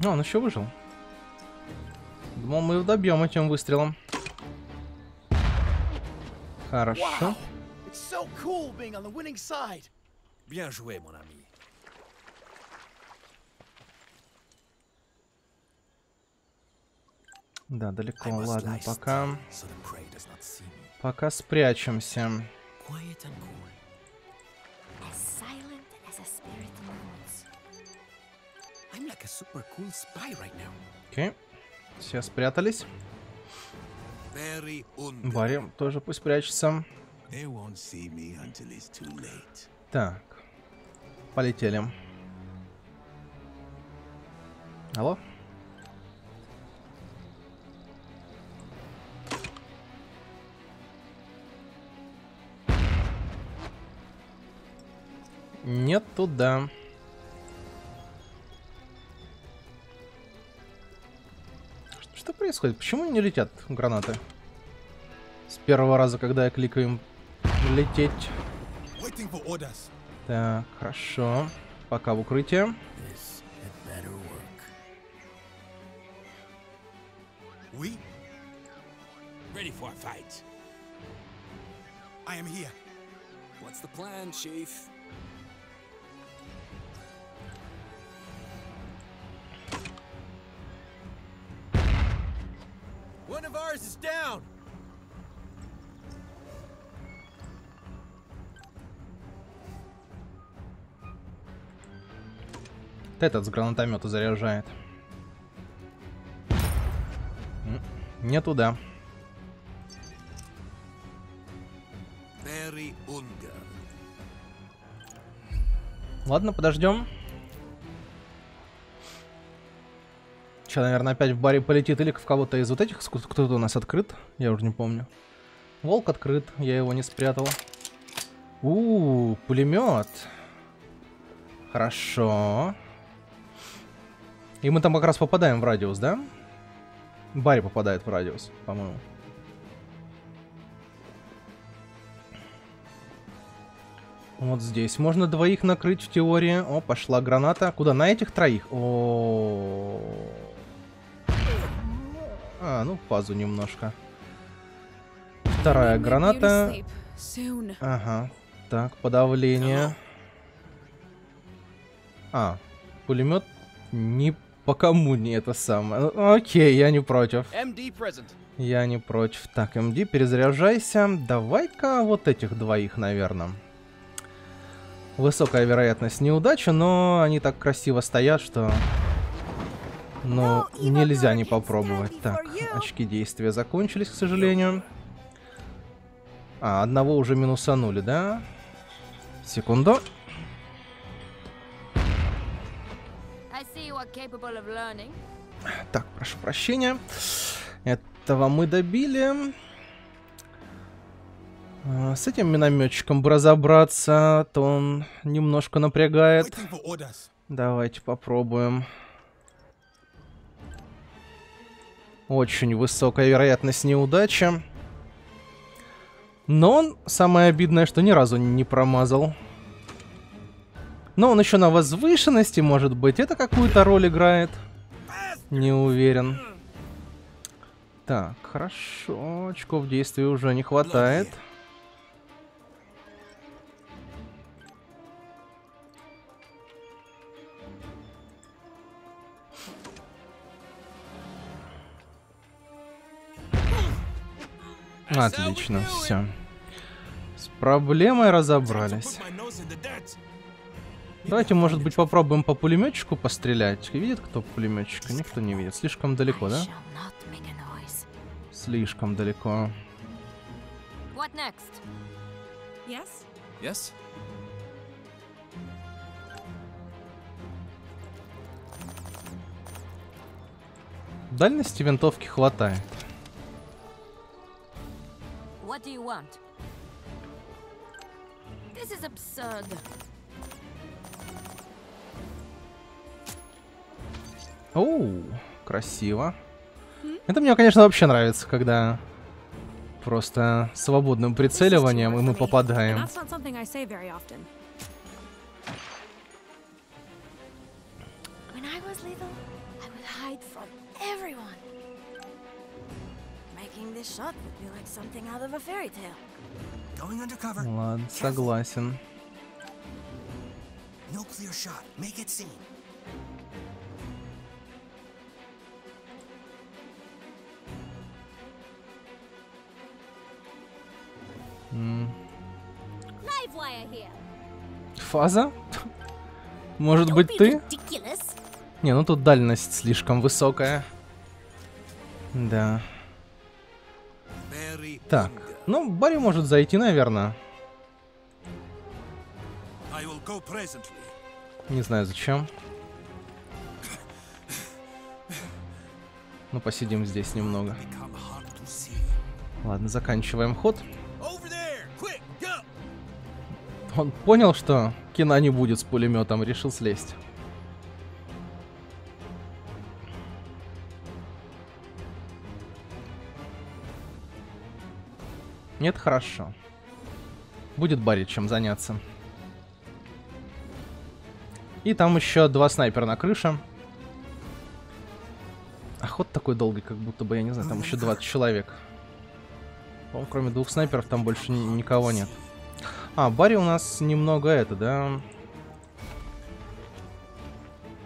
Ну, он еще выжил. Думал, мы его добьем этим выстрелом. Хорошо. Да, далеко. Ладно, пока. Пока спрячемся. Окей. Все спрятались. Барим тоже пусть прячется. Так. Полетели. Алло? Нет, туда. Что происходит? Почему не летят гранаты? С первого раза, когда я кликаю им лететь. Так, хорошо. Пока в укрытие. Этот с гранатомета заряжает. Не туда. Ладно, подождем. Сейчас, наверное, опять в баре полетит или в кого-то из вот этих. Кто-то у нас открыт, я уже не помню. Волк открыт, я его не спрятал. Пулемет. Хорошо. И мы там как раз попадаем в радиус, да? Барри попадает в радиус, по-моему. Вот здесь. Можно двоих накрыть в теории. О, пошла граната. Куда? На этих троих? Ну, фазу немножко. Вторая граната. Ага. Так, подавление. Пулемет не по кому не это самое. Окей, я не против. Я не против. Так, МД, перезаряжайся. Давай-ка вот этих двоих, наверное. Высокая вероятность неудачи, но они так красиво стоят, что... Но нельзя не попробовать. Так, очки действия закончились, к сожалению. Одного уже минусанули, да? Секунду. Так, прошу прощения. Этого мы добили. С этим минометчиком бы разобраться, то он немножко напрягает. Давайте попробуем. Очень высокая вероятность неудачи. Но он, самое обидное, что ни разу не промазал. Но он еще на возвышенности, может быть, это какую-то роль играет. Не уверен. Так, хорошо, очков действия уже не хватает. Отлично, все. С проблемой разобрались. Давайте, может быть, попробуем по пулеметчику пострелять. Видит кто пулеметчика? Никто не видит. Слишком далеко, да? Слишком далеко. Дальности винтовки хватает. What do you want? This is absurd. Красиво. Это мне, конечно, вообще нравится, когда просто свободным прицеливанием и мы попадаем. Ладно, согласен. Фаза? Может быть, ты? Не, ну тут дальность слишком высокая. Да. Так, ну, Барри может зайти, наверное. Не знаю, зачем. Ну, посидим здесь немного. Ладно, заканчиваем ход. Он понял, что кино не будет с пулеметом, решил слезть. Нет, хорошо. Будет Барри чем заняться. И там еще два снайпера на крыше. А ход такой долгий, как будто бы, я не знаю, там еще 20 человек. По-моему, кроме двух снайперов там больше никого нет. Барри у нас немного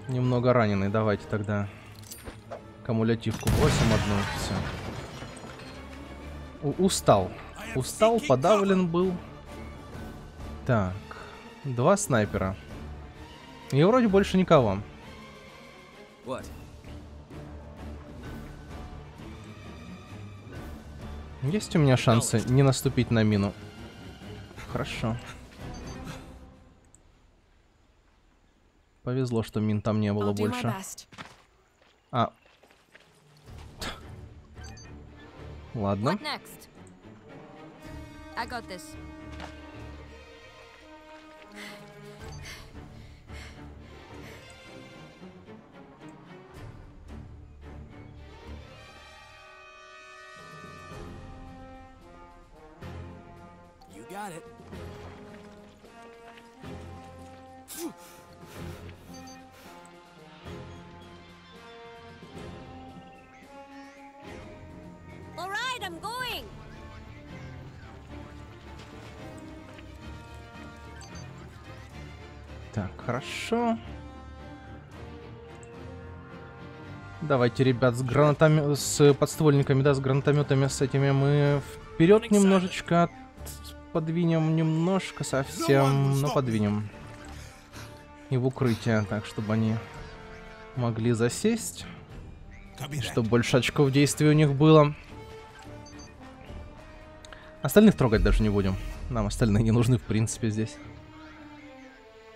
немного раненый. Давайте тогда кумулятивку бросим одну. Все. Устал. Устал, подавлен был. Так. Два снайпера. И вроде больше никого. Есть у меня шансы не наступить на мину? Хорошо. Повезло, что мин там не было больше. Ладно. Так, хорошо. Давайте, ребят, с гранатами, с подствольниками, да, с гранатометами, с этими мы вперед немножечко подвинем, немножко совсем, но подвинем. И в укрытие, так, чтобы они могли засесть, чтобы больше очков действия у них было. Остальных трогать даже не будем. Нам остальные не нужны, в принципе, здесь.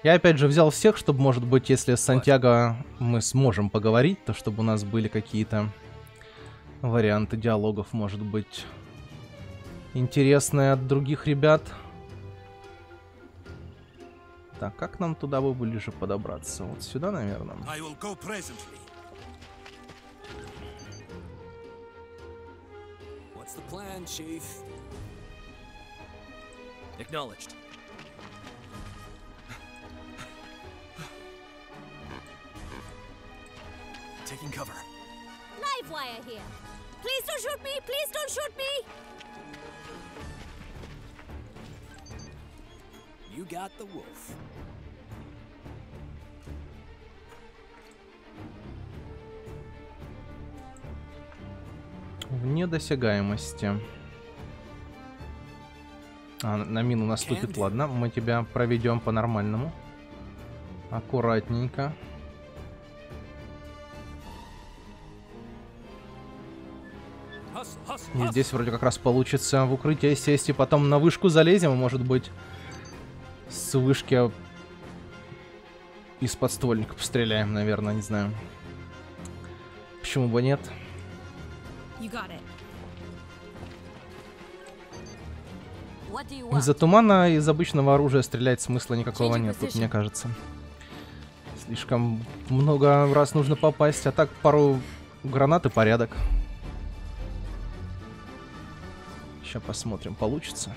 Я опять же взял всех, чтобы, может быть, если с Сантьяго мы сможем поговорить, то чтобы у нас были какие-то варианты диалогов, может быть, интересные от других ребят. Так, как нам туда бы ближе подобраться? Вот сюда, наверное. Taking cover. Live wire here. Please don't shoot me. Please don't shoot me. You got the wolf. Вне досягаемости. А, на мину наступит, ладно. Мы тебя проведем по-нормальному. Аккуратненько. И здесь вроде как раз получится в укрытие сесть, и потом на вышку залезем, и, может быть, с вышки из подствольника постреляем, наверное, не знаю. Почему бы нет? Из-за тумана, из обычного оружия стрелять смысла никакого нет, тут, мне кажется. Слишком много раз нужно попасть, а так пару гранат и порядок. Сейчас посмотрим, получится.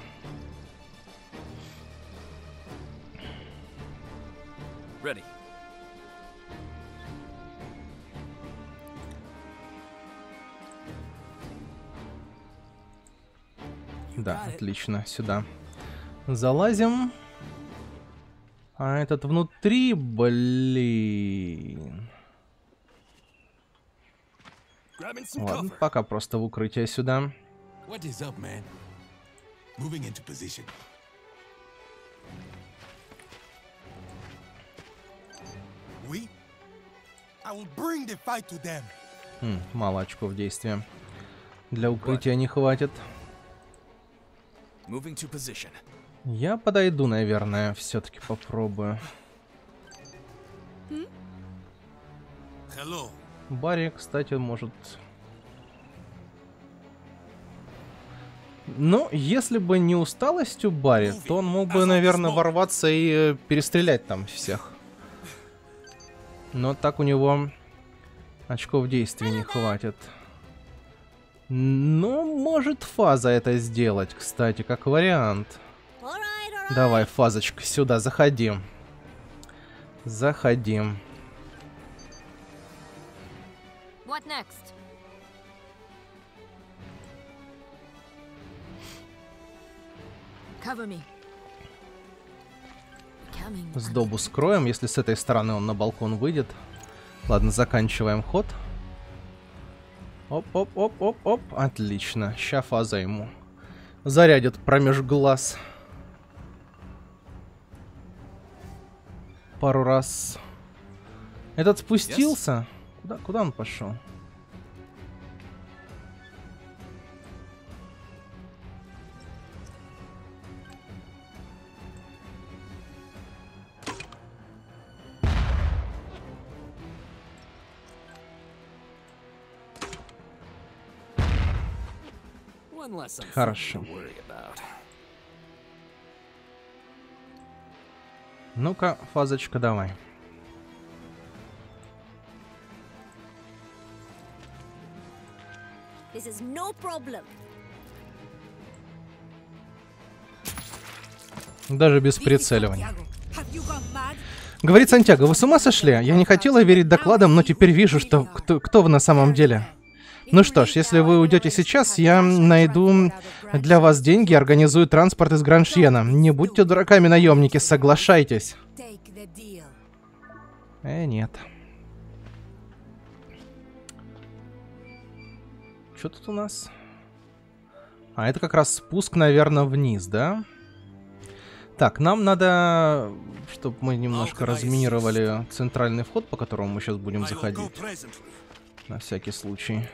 Ready. Да, отлично, сюда залазим. А этот внутри, блин. Ладно, пока просто в укрытие сюда. What is up, man? Moving into position. We? I will bring the fight to them. Мало очков действия. Для укрытия не хватит. Moving to position. Я подойду, наверное, все-таки попробую. Hello. Барри, кстати, может. Но если бы не усталость у Барри, то он мог бы, наверное, ворваться и перестрелять там всех. Но так у него очков действия не хватит. Но может Фаза это сделать, кстати, как вариант. Давай, Фазочка, сюда заходим. Заходим. Сдобу скроем, если с этой стороны он на балкон выйдет. Ладно, заканчиваем ход. Оп-оп-оп-оп-оп. Отлично. Ща Фаза ему зарядит промеж глаз. Пару раз. Этот спустился? Куда он пошел? Хорошо. Ну-ка, фазочка, давай. Даже без прицеливания. Говорит Сантьяго, вы с ума сошли? Я не хотела верить докладам, но теперь вижу, что кто вы на самом деле. Ну что ж, если вы уйдете сейчас, я найду для вас деньги и организую транспорт из Гран-Шьена. Не будьте дураками, наемники, соглашайтесь. Нет. Что тут у нас? А, это как раз спуск, наверное, вниз, да? Так, нам надо, чтобы мы немножко разминировали центральный вход, по которому мы сейчас будем заходить. На всякий случай.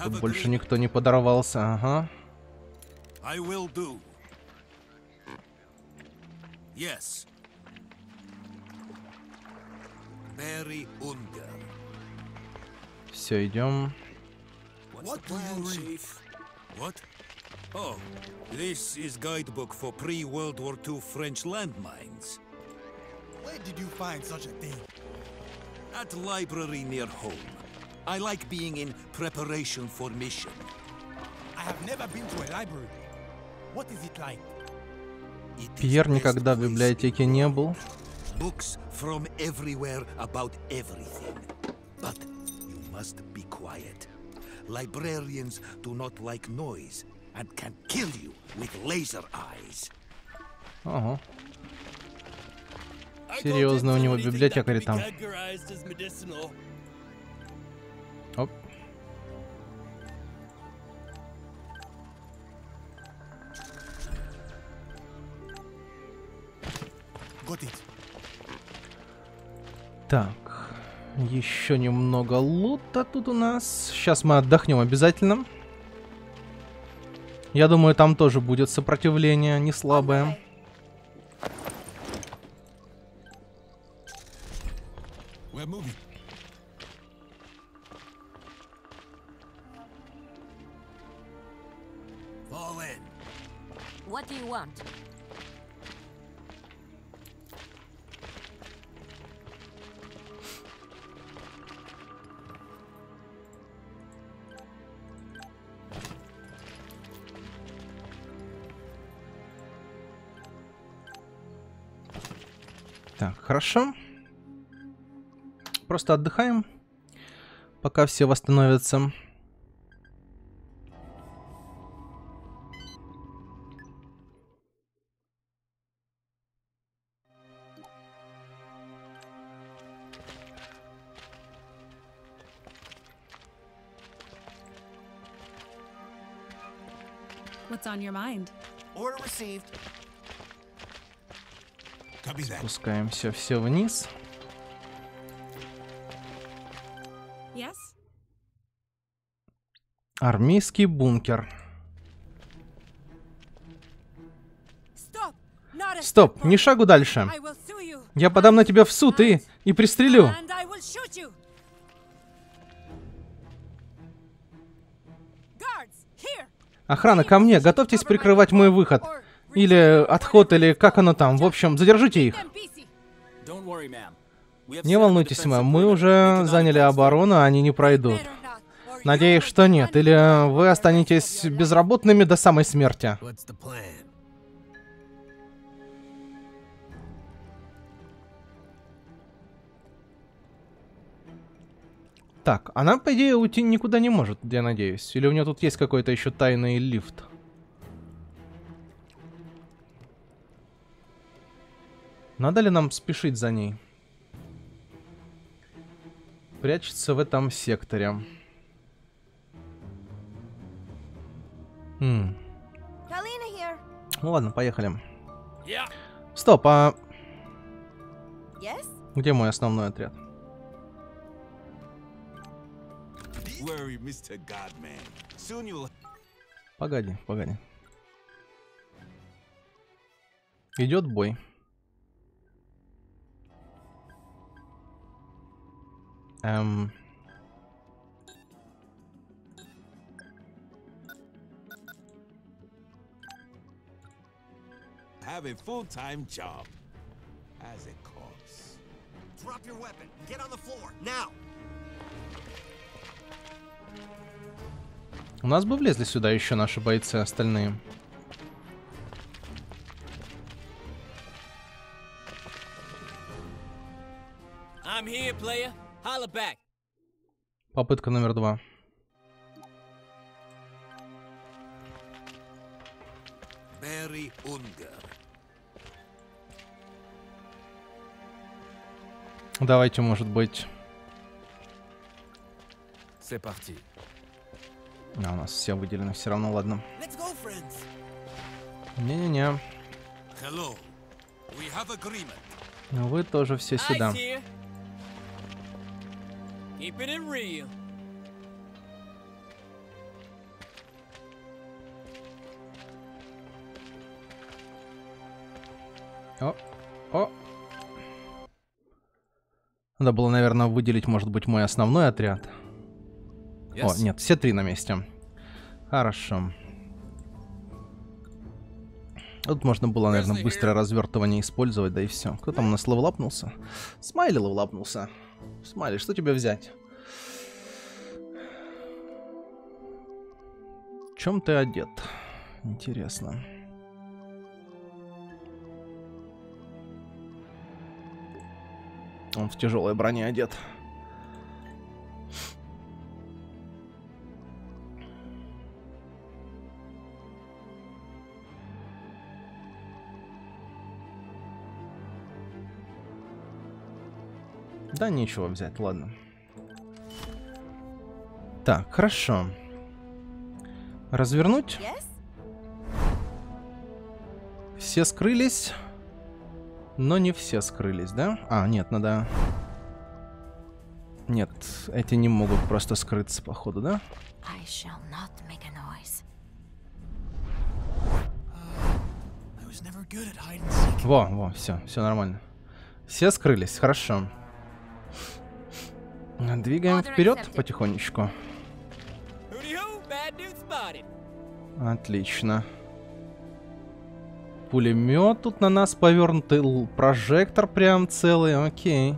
Чтобы больше никто не подорвался, ага. Все, идем. Пьер никогда в библиотеке не был. Ага. Серьезно, у него библиотекарь там. Оп. Так, еще немного лута тут у нас. Сейчас мы отдохнем обязательно. Я думаю, там тоже будет сопротивление не слабое. Так, хорошо. Просто отдыхаем, пока все восстановятся. Спускаемся все вниз. Армейский бункер. Стоп, ни шагу дальше. Я подам на тебя в суд и пристрелю. Охрана, ко мне, готовьтесь прикрывать мой выход. Или отход, или как оно там. В общем, задержите их. Не волнуйтесь, мэм, мы уже заняли оборону, они не пройдут. Надеюсь, что нет. Или вы останетесь безработными до самой смерти. Так, она, по идее, уйти никуда не может, я надеюсь. Или у нее тут есть какой-то еще тайный лифт? Надо ли нам спешить за ней? Прячется в этом секторе. Ну ладно, поехали. Стоп, а... Где мой основной отряд? Погоди, погоди. Идет бой. have a full-time job as a corpse. Drop your weapon. Get on the floor now. У нас бы влезли сюда еще наши бойцы остальные. I'm here, player. Holla back. Попытка номер 2. Барри Унгер. Давайте, может быть. C'est parti. А у нас все выделено все равно, ладно. Не-не-не. Вы тоже все сюда. О, о. Надо было, наверное, выделить, может быть, мой основной отряд. О, нет, все три на месте. Хорошо. Тут можно было, наверное, быстрое развертывание использовать, да и все. Кто там у нас левелапнулся? Смайли левелапнулся. Смайли, что тебе взять? В чем ты одет? Интересно. Он в тяжелой броне одет. Да, нечего взять, ладно. Так, хорошо. Развернуть. Все скрылись. Но не все скрылись, да? А, нет, надо... Нет, эти не могут просто скрыться, походу, да? Во, во, все, все нормально. Все скрылись, хорошо. Двигаем вперед потихонечку. Отлично. Пулемет тут на нас повернутый, прожектор прям целый, окей.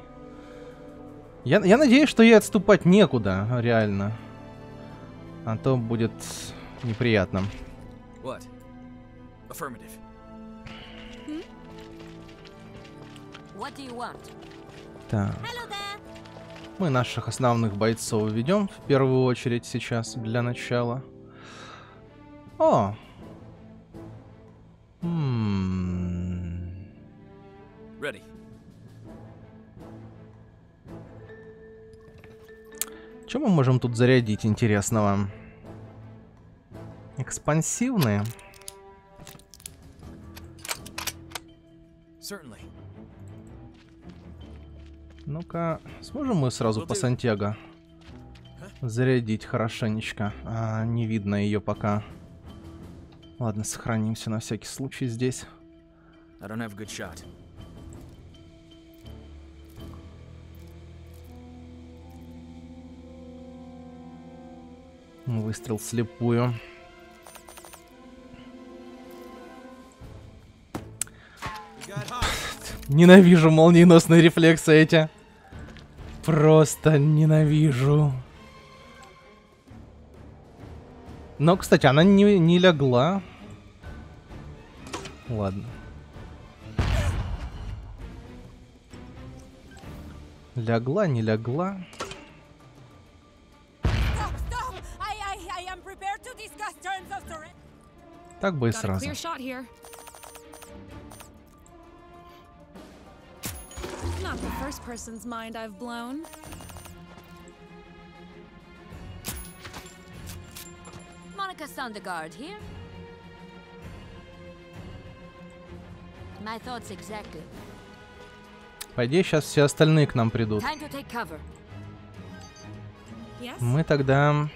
Я надеюсь, что ей отступать некуда, реально. А то будет неприятно. Так. Мы наших основных бойцов ведем в первую очередь сейчас для начала. О! Ready. Чем мы можем тут зарядить интересного? Экспансивные? Certainly. Ну-ка, сможем мы сразу по Сантьяго зарядить хорошенечко? А, не видно ее пока. Ладно, сохранимся на всякий случай здесь. Выстрел слепую. Ненавижу молниеносные рефлексы эти. Просто ненавижу. Но, кстати, она не легла. Ладно. Лягла, не лягла. Так бы и сразу. Monica Sondergaard here. My thoughts exactly. По идее, сейчас все остальные к нам придут. Мы тогда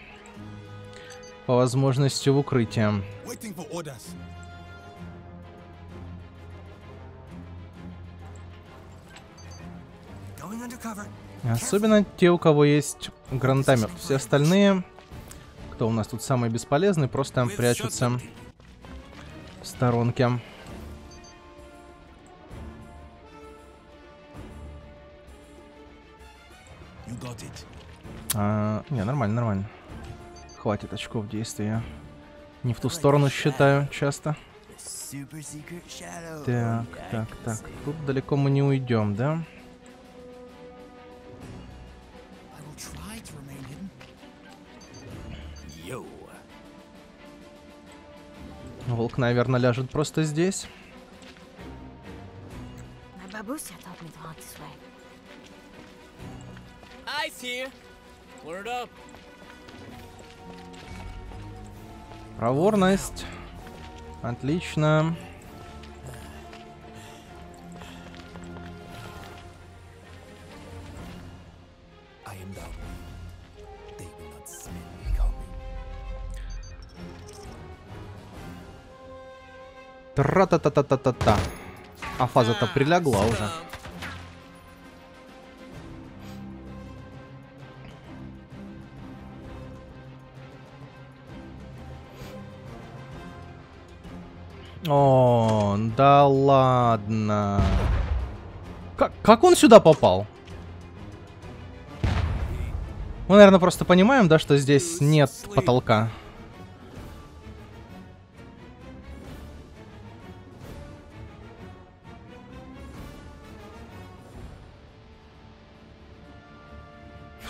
по возможности в укрытие. Особенно те, у кого есть гранатомет. Все остальные, кто у нас тут самый бесполезный, просто прячутся в сторонке. Не, нормально, нормально. Хватит очков действия. Не в ту сторону считаю часто. Так, так, так. Тут далеко мы не уйдем, да? Волк, наверное, ляжет просто здесь. Проворность. Отлично. Тра-та-та-та-та-та-та. А фаза-то прилягла уже. О, да ладно. Как он сюда попал? Мы, наверное, просто понимаем, да, что здесь нет потолка.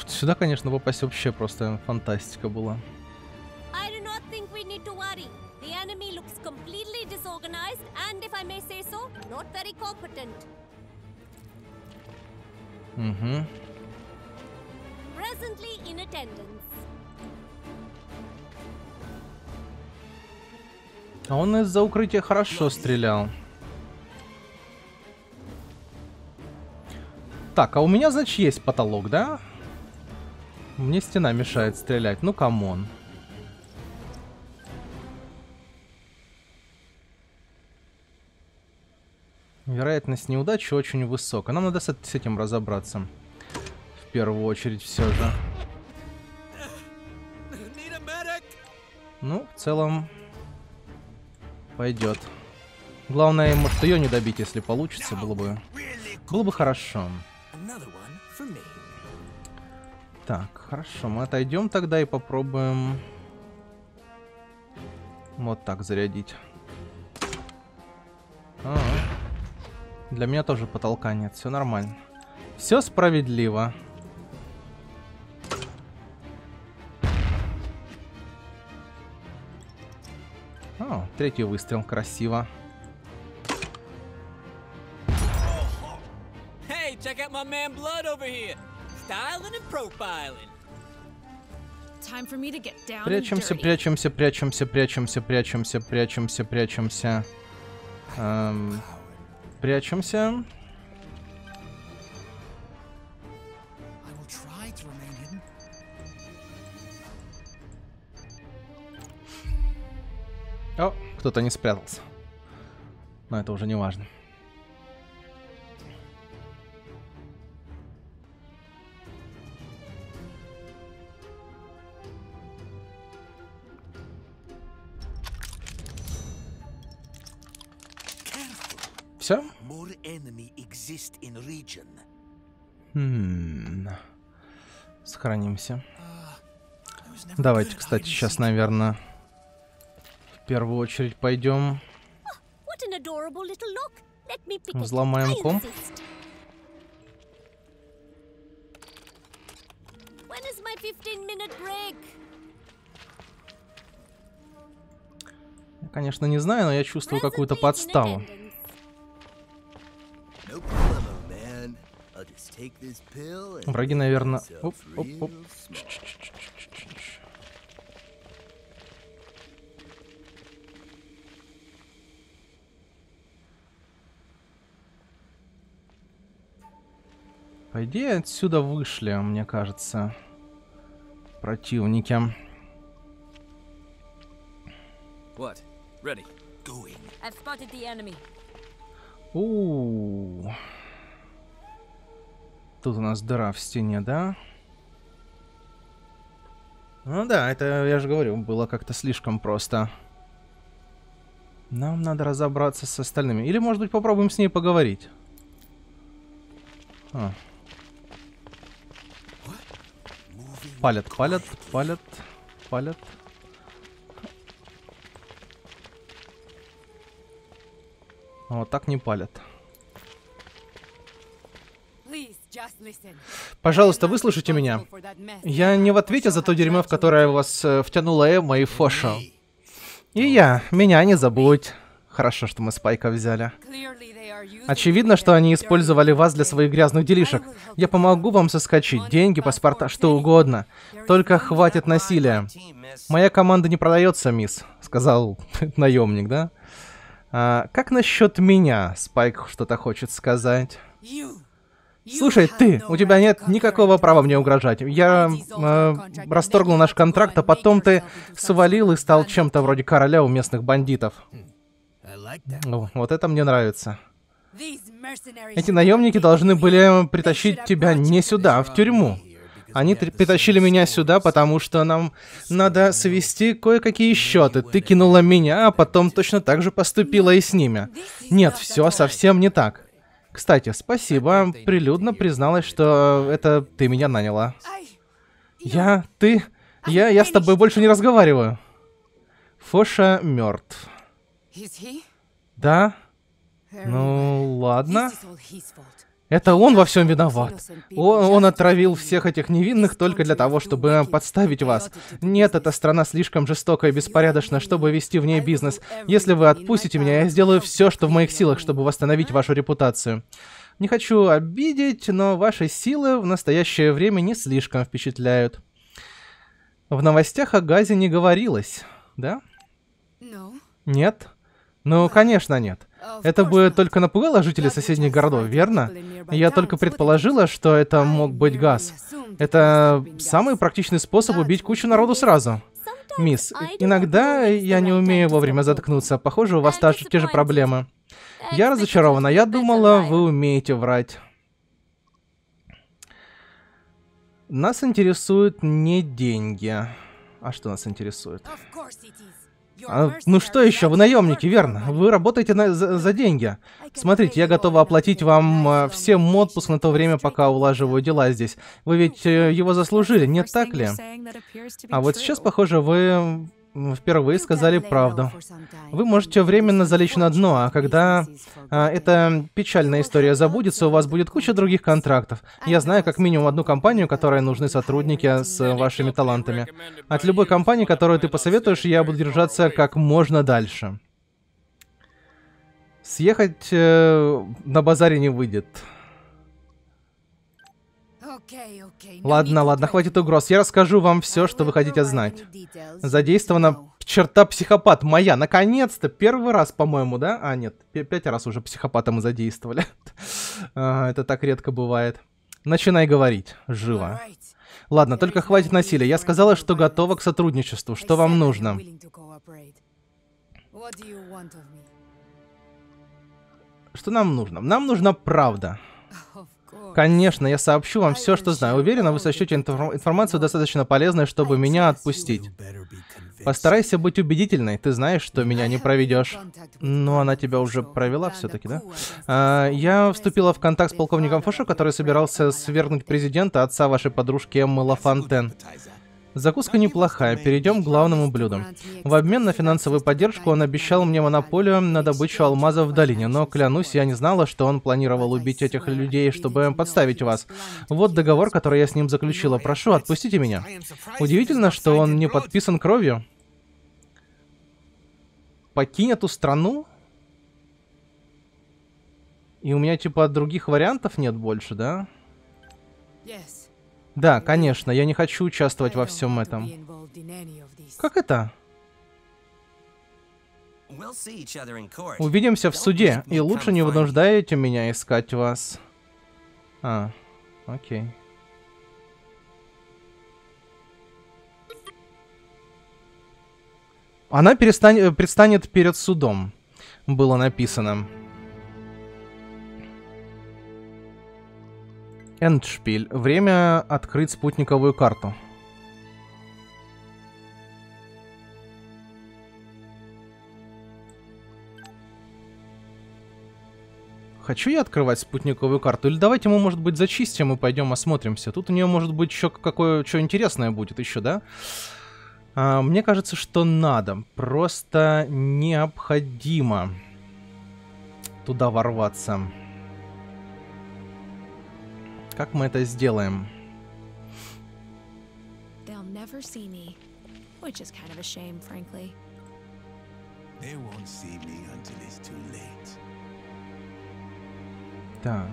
Сюда, конечно, попасть вообще просто фантастика была. Угу. А он из-за укрытия хорошо стрелял. Так, а у меня, значит, есть потолок, да? Мне стена мешает стрелять. Ну, камон. Вероятность неудачи очень высока. Нам надо с этим разобраться. В первую очередь, все же. Ну, в целом, пойдет. Главное, может, ее не добить, если получится. Было бы хорошо. Так, хорошо, мы отойдем тогда и попробуем вот так зарядить. Для меня тоже потолка нет, все нормально. Все справедливо. О, третий выстрел, красиво. Hey, check out my man Blood over here. Прячемся, прячемся, прячемся, прячемся, прячемся, прячемся, прячемся. Прячемся. О, кто-то не спрятался. Но это уже не важно. Все? Сохранимся. Давайте, кстати, сейчас, наверное, в первую очередь пойдем. Взломаем комп. Я, конечно, не знаю, но я чувствую какую-то подставу. Враги, наверное... Оп, оп, оп. По идее, отсюда вышли, мне кажется, противники. Тут у нас дыра в стене, да? Ну да, это, я же говорю, было как-то слишком просто. Нам надо разобраться с остальными. Или, может быть, попробуем с ней поговорить. Палят. Вот так не палят. Пожалуйста, выслушайте меня. Я не в ответе за то дерьмо, в которое вас втянула Эмма и Фошо. И я. Меня не забудь. Хорошо, что мы Спайка взяли. Очевидно, что они использовали вас для своих грязных делишек. Я помогу вам соскочить. Деньги, паспорта, что угодно. Только хватит насилия. Моя команда не продается, мисс, сказал наемник, да? А, как насчет меня? Спайк что-то хочет сказать. Слушай, ты, у тебя нет никакого права мне угрожать. Я расторгнул наш контракт, а потом ты свалил и стал чем-то вроде короля у местных бандитов. Вот это мне нравится. Эти наемники должны были притащить тебя не сюда, а в тюрьму. Они притащили меня сюда, потому что нам надо свести кое-какие счеты. Ты кинула меня, а потом точно так же поступила и с ними. Нет, все совсем не так. Кстати, спасибо. Прилюдно призналась, что это ты меня наняла. Я с тобой больше не разговариваю. Фоша мертв. Да? Ну, ладно. Это он во всем виноват. Он отравил всех этих невинных только для того, чтобы подставить вас. Нет, эта страна слишком жестока и беспорядочна, чтобы вести в ней бизнес. Если вы отпустите меня, я сделаю все, что в моих силах, чтобы восстановить вашу репутацию. Не хочу обидеть, но ваши силы в настоящее время не слишком впечатляют. В новостях о газе не говорилось, да? Нет? Ну, конечно, нет. Это бы только напугало жителей соседних городов, верно? Я только предположила, что это мог быть газ. Это самый практичный способ убить кучу народу сразу. Мисс, иногда я не умею вовремя заткнуться. Похоже, у вас те же проблемы. Я разочарована. Я думала, вы умеете врать. Нас интересуют не деньги. А что нас интересует? Ну что еще? Вы наемники, верно? Вы работаете за деньги. Смотрите, я готова оплатить вам всем отпуск на то время, пока улаживаю дела здесь. Вы ведь его заслужили, не так ли? А вот сейчас, похоже, вы впервые сказали правду. Вы можете временно залечь на дно, а когда эта печальная история забудется, у вас будет куча других контрактов. Я знаю как минимум одну компанию, которой нужны сотрудники с вашими талантами. От любой компании, которую ты посоветуешь, я буду держаться как можно дальше. Съехать на базаре не выйдет. Ладно, хватит угроз. Я расскажу вам все, что вы хотите знать. Задействована черта психопат моя. Наконец-то! Первый раз, по-моему, да? А, нет, 5 раз уже психопата мы задействовали. Это так редко бывает. Начинай говорить. Живо. Ладно, только хватит насилия. Я сказала, что готова к сотрудничеству. Что вам нужно? Что нам нужно? Нам нужна правда. Конечно, я сообщу вам все, что знаю. Уверена, вы сочтете информацию достаточно полезной, чтобы меня отпустить. Постарайся быть убедительной. Ты знаешь, что меня не проведешь. Но она тебя уже провела все-таки, да? Я вступила в контакт с полковником Фошо, который собирался свергнуть президента, отца вашей подружки Эммы Лафонтен. Закуска неплохая. Перейдем к главному блюду. В обмен на финансовую поддержку он обещал мне монополию на добычу алмазов в долине, но, клянусь, я не знала, что он планировал убить этих людей, чтобы подставить вас. Вот договор, который я с ним заключила. Прошу, отпустите меня. Удивительно, что он не подписан кровью. Покинь эту страну? И у меня, типа, других вариантов нет больше, да? Да, конечно, я не хочу участвовать во всем этом. Как это? Увидимся в суде, и лучше не вынуждаете меня искать вас. А, окей. Она предстанет перед судом, было написано. Эндшпиль. Время открыть спутниковую карту. Хочу я открывать спутниковую карту? Или давайте мы, может быть, зачистим и пойдем осмотримся. Тут у нее, может быть, еще какое-что интересное будет еще, да? Мне кажется, что надо. Просто необходимо туда ворваться. Как мы это сделаем? Так.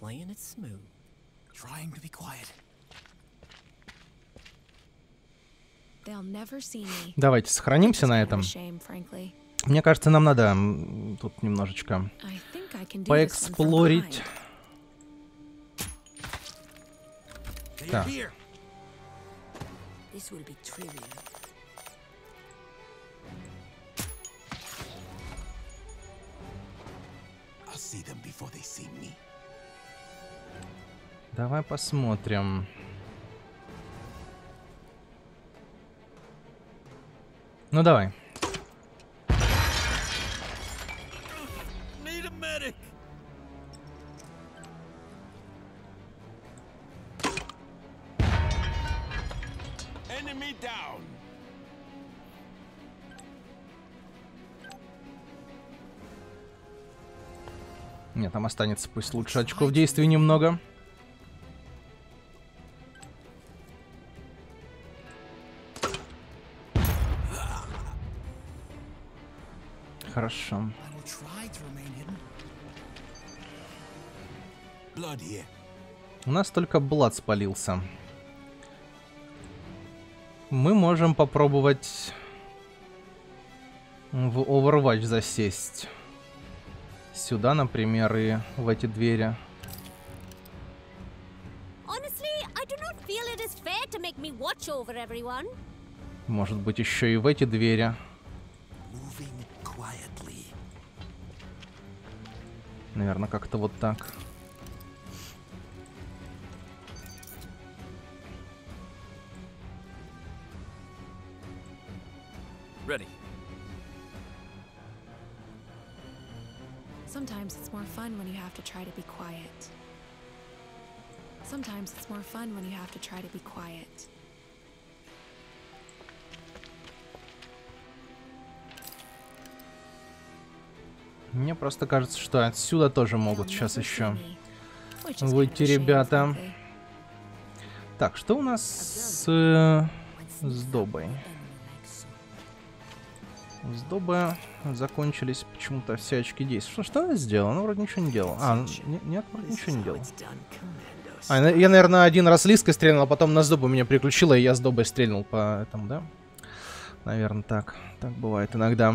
Playing it smooth, trying to be quiet. They'll never see me. Давайте сохранимся на этом. Мне кажется, нам надо тут немножечко поэксплорить. Так. Давай посмотрим. Ну давай. Нет, там останется пусть лучше очков действий немного. Хорошо. У нас только Блад спалился. Мы можем попробовать в Overwatch засесть. Сюда, например, и в эти двери. Может быть, еще и в эти двери. Наверное, как-то вот так. Ready. Sometimes it's more fun when you have to try to be quiet. Sometimes it's more fun when you have to try to be quiet. Мне просто кажется, что отсюда тоже могут сейчас еще выйти ребята. Так, что у нас с добой? Сдобы закончились почему-то все очки действия. Что она сделала? Она вроде ничего не делала. А, нет, вроде ничего не делала. А, я, наверное, один раз Лиской стрельнул, а потом на сдобу меня приключила, и я сдобой стрельнул по этому, да? Наверное, так. Так бывает иногда.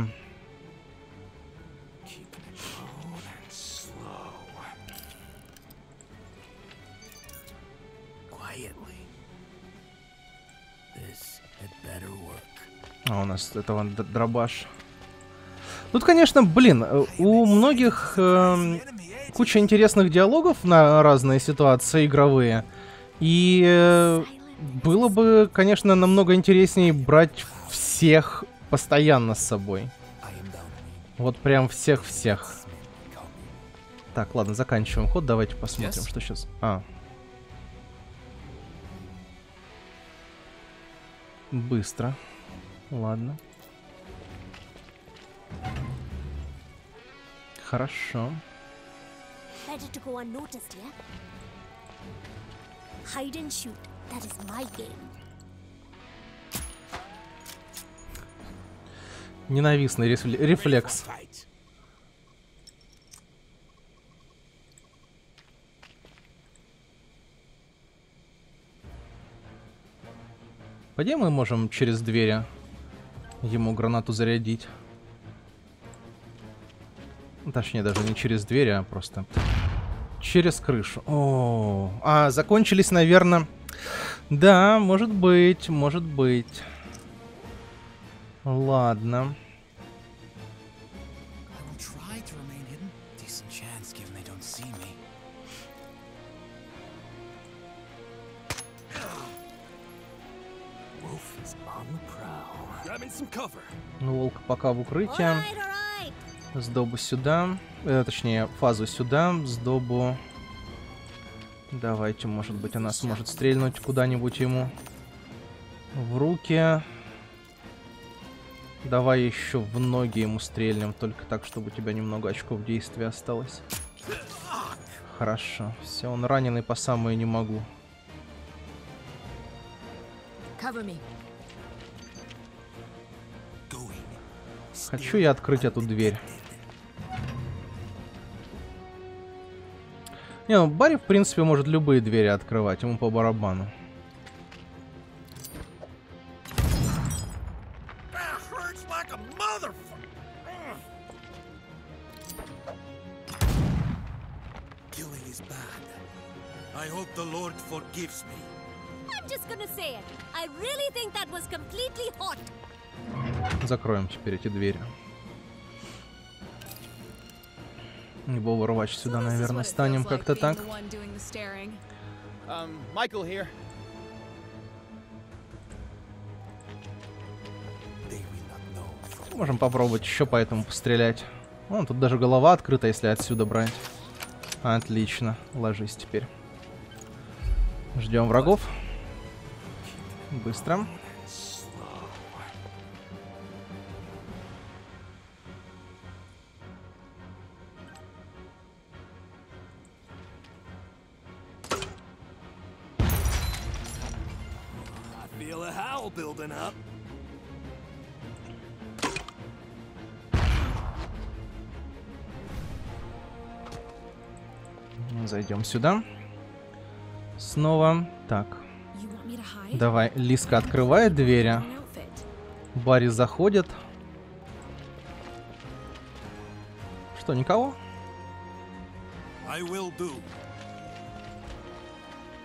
А у нас это вон дробаш. Тут, конечно, блин, у многих куча интересных диалогов на разные ситуации игровые. И было бы, конечно, намного интереснее брать всех постоянно с собой. Вот прям всех-всех. Так, ладно, заканчиваем ход, давайте посмотрим, что сейчас... А. Быстро. Ладно. Хорошо. Ненавистный рефлекс. Пойдем, мы можем через двери ему гранату зарядить. Точнее, даже не через двери, а просто через крышу. О, а, закончились, наверное. Да, может быть, может быть. Ладно. Ну, волк пока в укрытии. Сдобу сюда. Точнее, фазу сюда. Сдобу. Давайте, может быть, она сможет стрельнуть куда-нибудь ему в руки. Давай еще в ноги ему стрельнем, только так, чтобы у тебя немного очков действия осталось. Хорошо. Все, он раненый по самое не могу. Хочу я открыть эту дверь. Не, ну Барри, в принципе, может любые двери открывать, ему по барабану. Закроем теперь эти двери. Его ворвать сюда, наверное, станем как-то так. Майкл here. Можем попробовать еще по этому пострелять. Вон, тут даже голова открыта, если отсюда брать. Отлично, ложись теперь. Ждем врагов. Быстро. Зайдем сюда. Снова. Так. Давай, Лиска открывает двери. Барри заходит. Что, никого?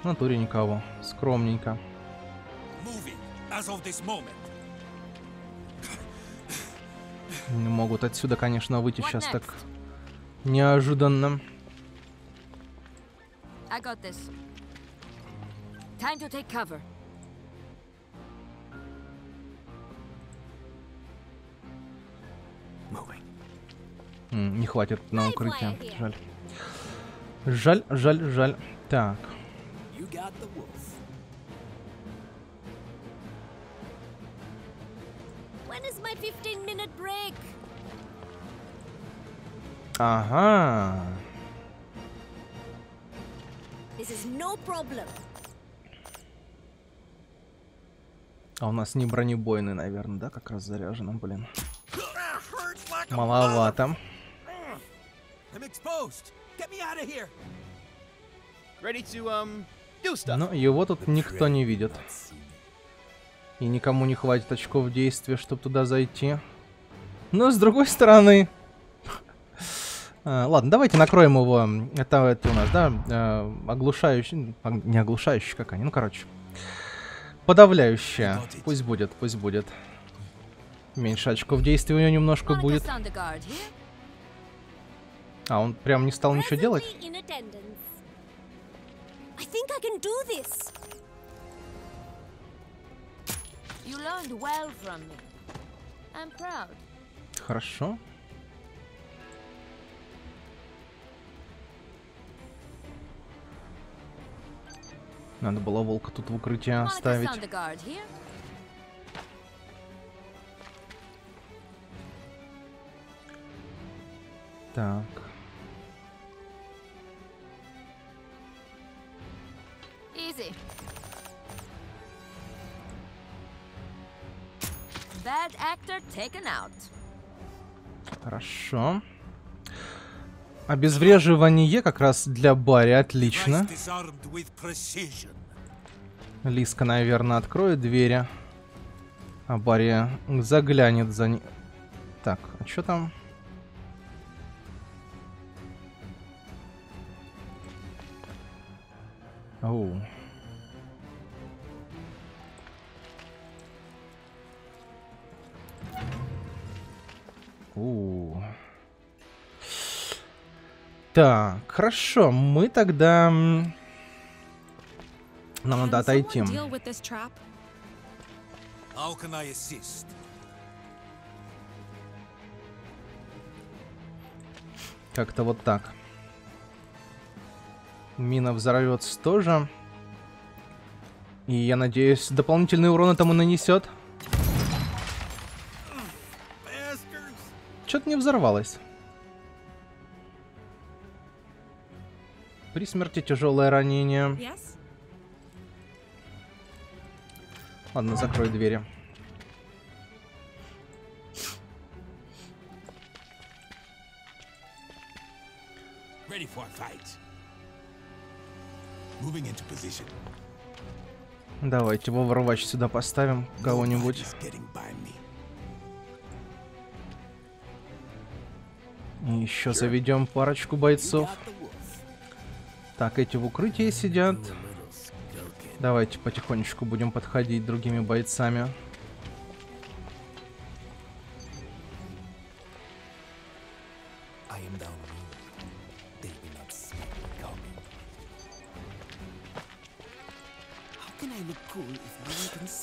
В натуре никого. Скромненько. Не могут отсюда, конечно, выйти сейчас так неожиданно. Не хватит на укрытие. Жаль. Жаль, жаль, жаль. Так. Ага. А у нас не бронебойный, наверное, да? Как раз заряжено, блин. Маловато. Но его тут никто не видит. И никому не хватит очков действия, чтобы туда зайти. Но с другой стороны... Ладно, давайте накроем его. Это у нас, да? Оглушающий. Не оглушающий, как они. Ну, короче. Подавляющая. Пусть будет, пусть будет. Меньше очков действия у него немножко будет. А, он прям не стал ничего делать? Хорошо. Надо было волка тут в укрытие оставить. Так. Хорошо. Обезвреживание как раз для Барри отлично. Лиска, наверное, откроет двери. А Барри заглянет за ней. Так, а что там? Оу. Оу. Так, хорошо, мы тогда... Нам надо отойти. How can I assist? Как-то вот так. Мина взорвется тоже. И я надеюсь, дополнительный урон этому нанесет. Что-то не взорвалось. При смерти тяжелое ранение. Ладно, закрой двери. Ready for a fight. Moving into position. Давайте его ворвач сюда поставим, кого-нибудь. Еще заведем парочку бойцов. Так, эти в укрытии сидят. Давайте потихонечку будем подходить другими бойцами.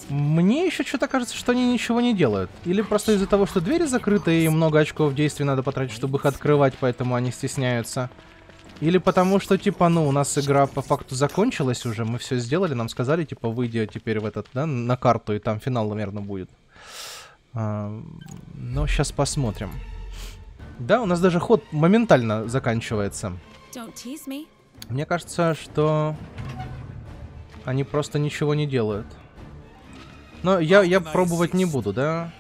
Мне еще что-то кажется, что они ничего не делают. Или просто из-за того, что двери закрыты и много очков действий надо потратить, чтобы их открывать, поэтому они стесняются. Или потому что, типа, ну, у нас игра по факту закончилась уже, мы все сделали, нам сказали, типа, выйди теперь в этот, да, на карту, и там финал, наверное, будет. Но сейчас посмотрим. Да, у нас даже ход моментально заканчивается. Мне кажется, что они просто ничего не делают. Но я пробовать не буду, да?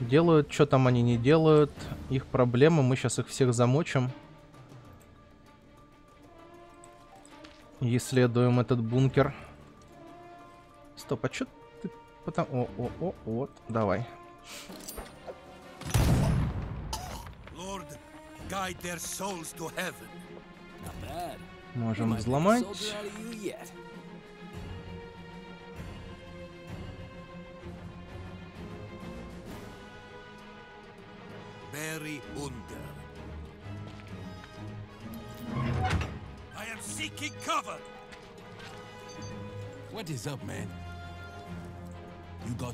Делают, что там они не делают. Их проблемы, мы сейчас их всех замочим. Исследуем этот бункер. Стоп, а что ты... О, вот, давай. Можем взломать.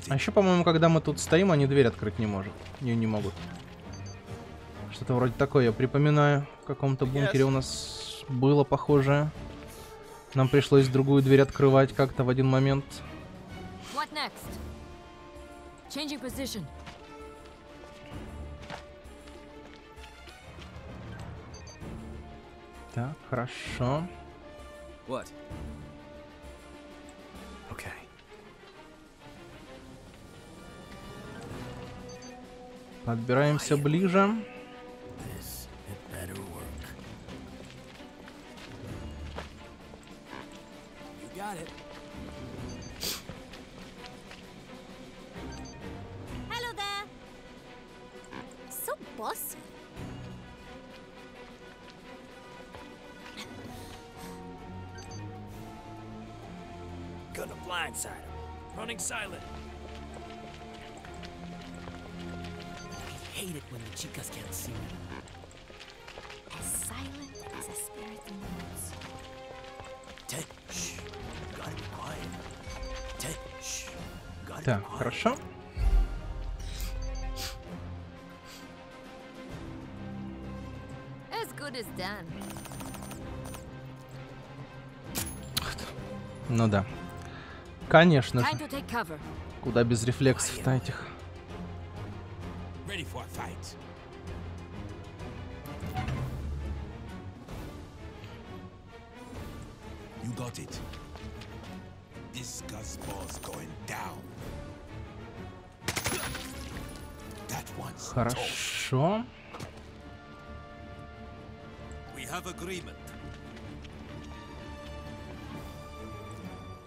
А еще, по-моему, когда мы тут стоим, они дверь открыть не могут. Ее не могут. Что-то вроде такое, я припоминаю. В каком-то бункере у нас было похожее. Нам пришлось другую дверь открывать как-то в один момент. Так, хорошо. Okay. Подбираемся ближе. Hello there. So boss. Так, хорошо. Ну да. Конечно же. Куда без рефлексов-то этих. Хорошо.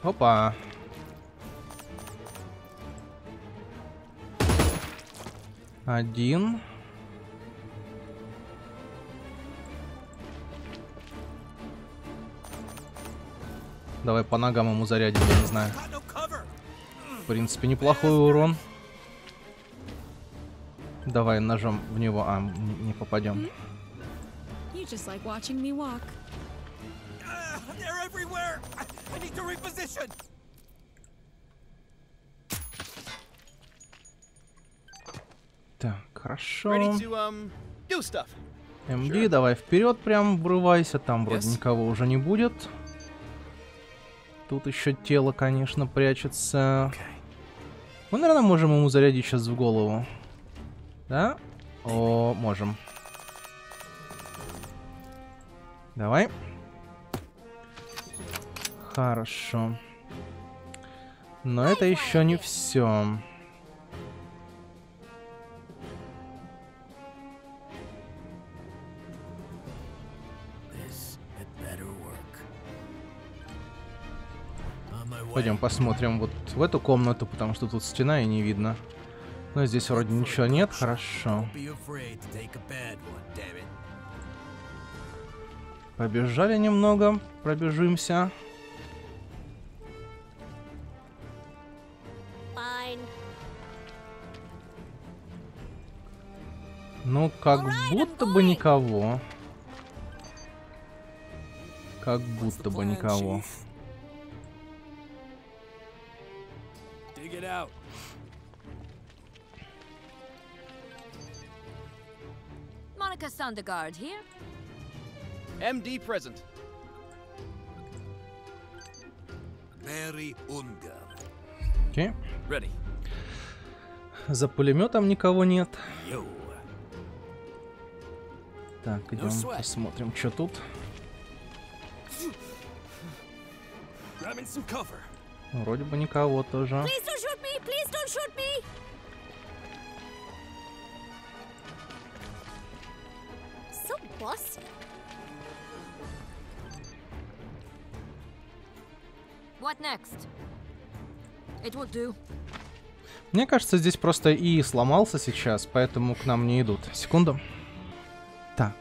Опа. Один. Давай по ногам ему зарядим, я не знаю. В принципе, неплохой урон. Давай ножом в него, а не попадем. Так, хорошо. МД, давай вперед, прям врывайся, там вроде никого уже не будет. Тут еще тело, конечно, прячется. Мы, наверное, можем ему зарядить сейчас в голову. Да? О, можем. Давай. Хорошо. Но это еще не все. Пойдем посмотрим вот в эту комнату, потому что тут стена и не видно. Но здесь вроде ничего нет, хорошо. Побежали немного, пробежимся. Ну, как будто бы никого. Как будто бы никого. Моника Сандегард here. MD present. Барри Унгер. Окей. Ready. За пулеметом никого нет. Yo. Так, идем посмотрим, что тут. Вроде бы никого тоже. Please don't shoot me. Please don't shoot me. So bossy. What next? It will do. Мне кажется, здесь просто и сломался сейчас, поэтому к нам не идут. Секунду. Так,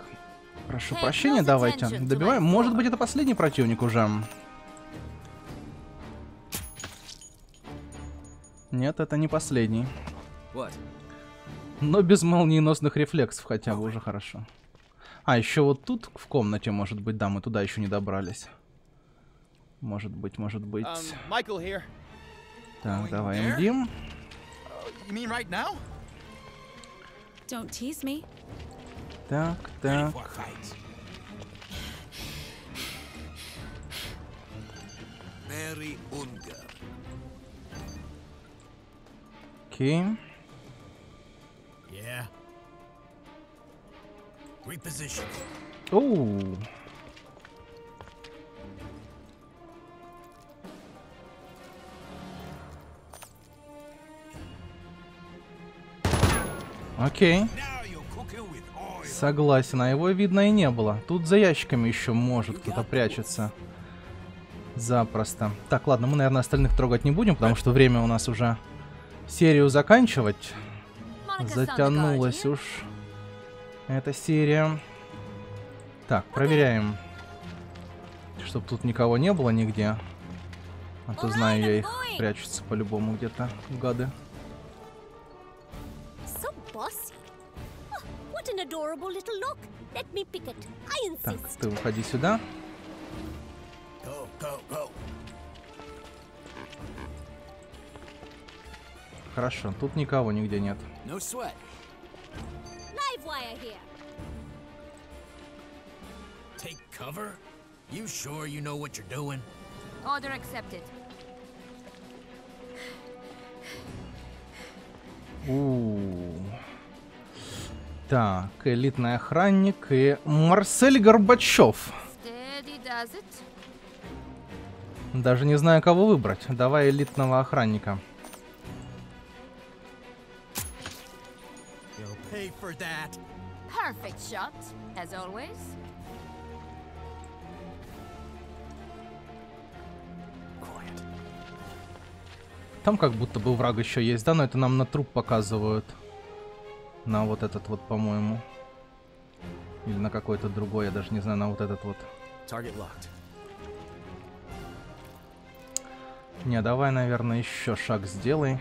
прошу прощения, давайте добиваем. Может быть, это последний противник уже. Нет, это не последний. Но без молниеносных рефлексов хотя бы уже хорошо. А, еще вот тут в комнате, может быть, да, мы туда еще не добрались. Может быть, может быть. Так, давай, MD. Так, так. Окей. Оу. Окей. Согласен, а его видно и не было. Тут за ящиками еще может кто-то прячется. Запросто. Так, ладно, мы, наверное, остальных трогать не будем, потому что время у нас уже серию заканчивать. Затянулась уж эта серия. Так, проверяем. Чтоб тут никого не было нигде. А то знаю я их, прячутся по-любому где-то, гады. Так, ты уходи сюда. Хорошо, тут никого нигде нет. Так, элитный охранник и Марсель Горбачев. Даже не знаю, кого выбрать. Давай элитного охранника. Там как будто бы враг еще есть, да? Но это нам на труп показывают. На вот этот вот, по-моему. Или на какой-то другой, я даже не знаю, на вот этот вот. Не, давай, наверное, еще шаг сделай.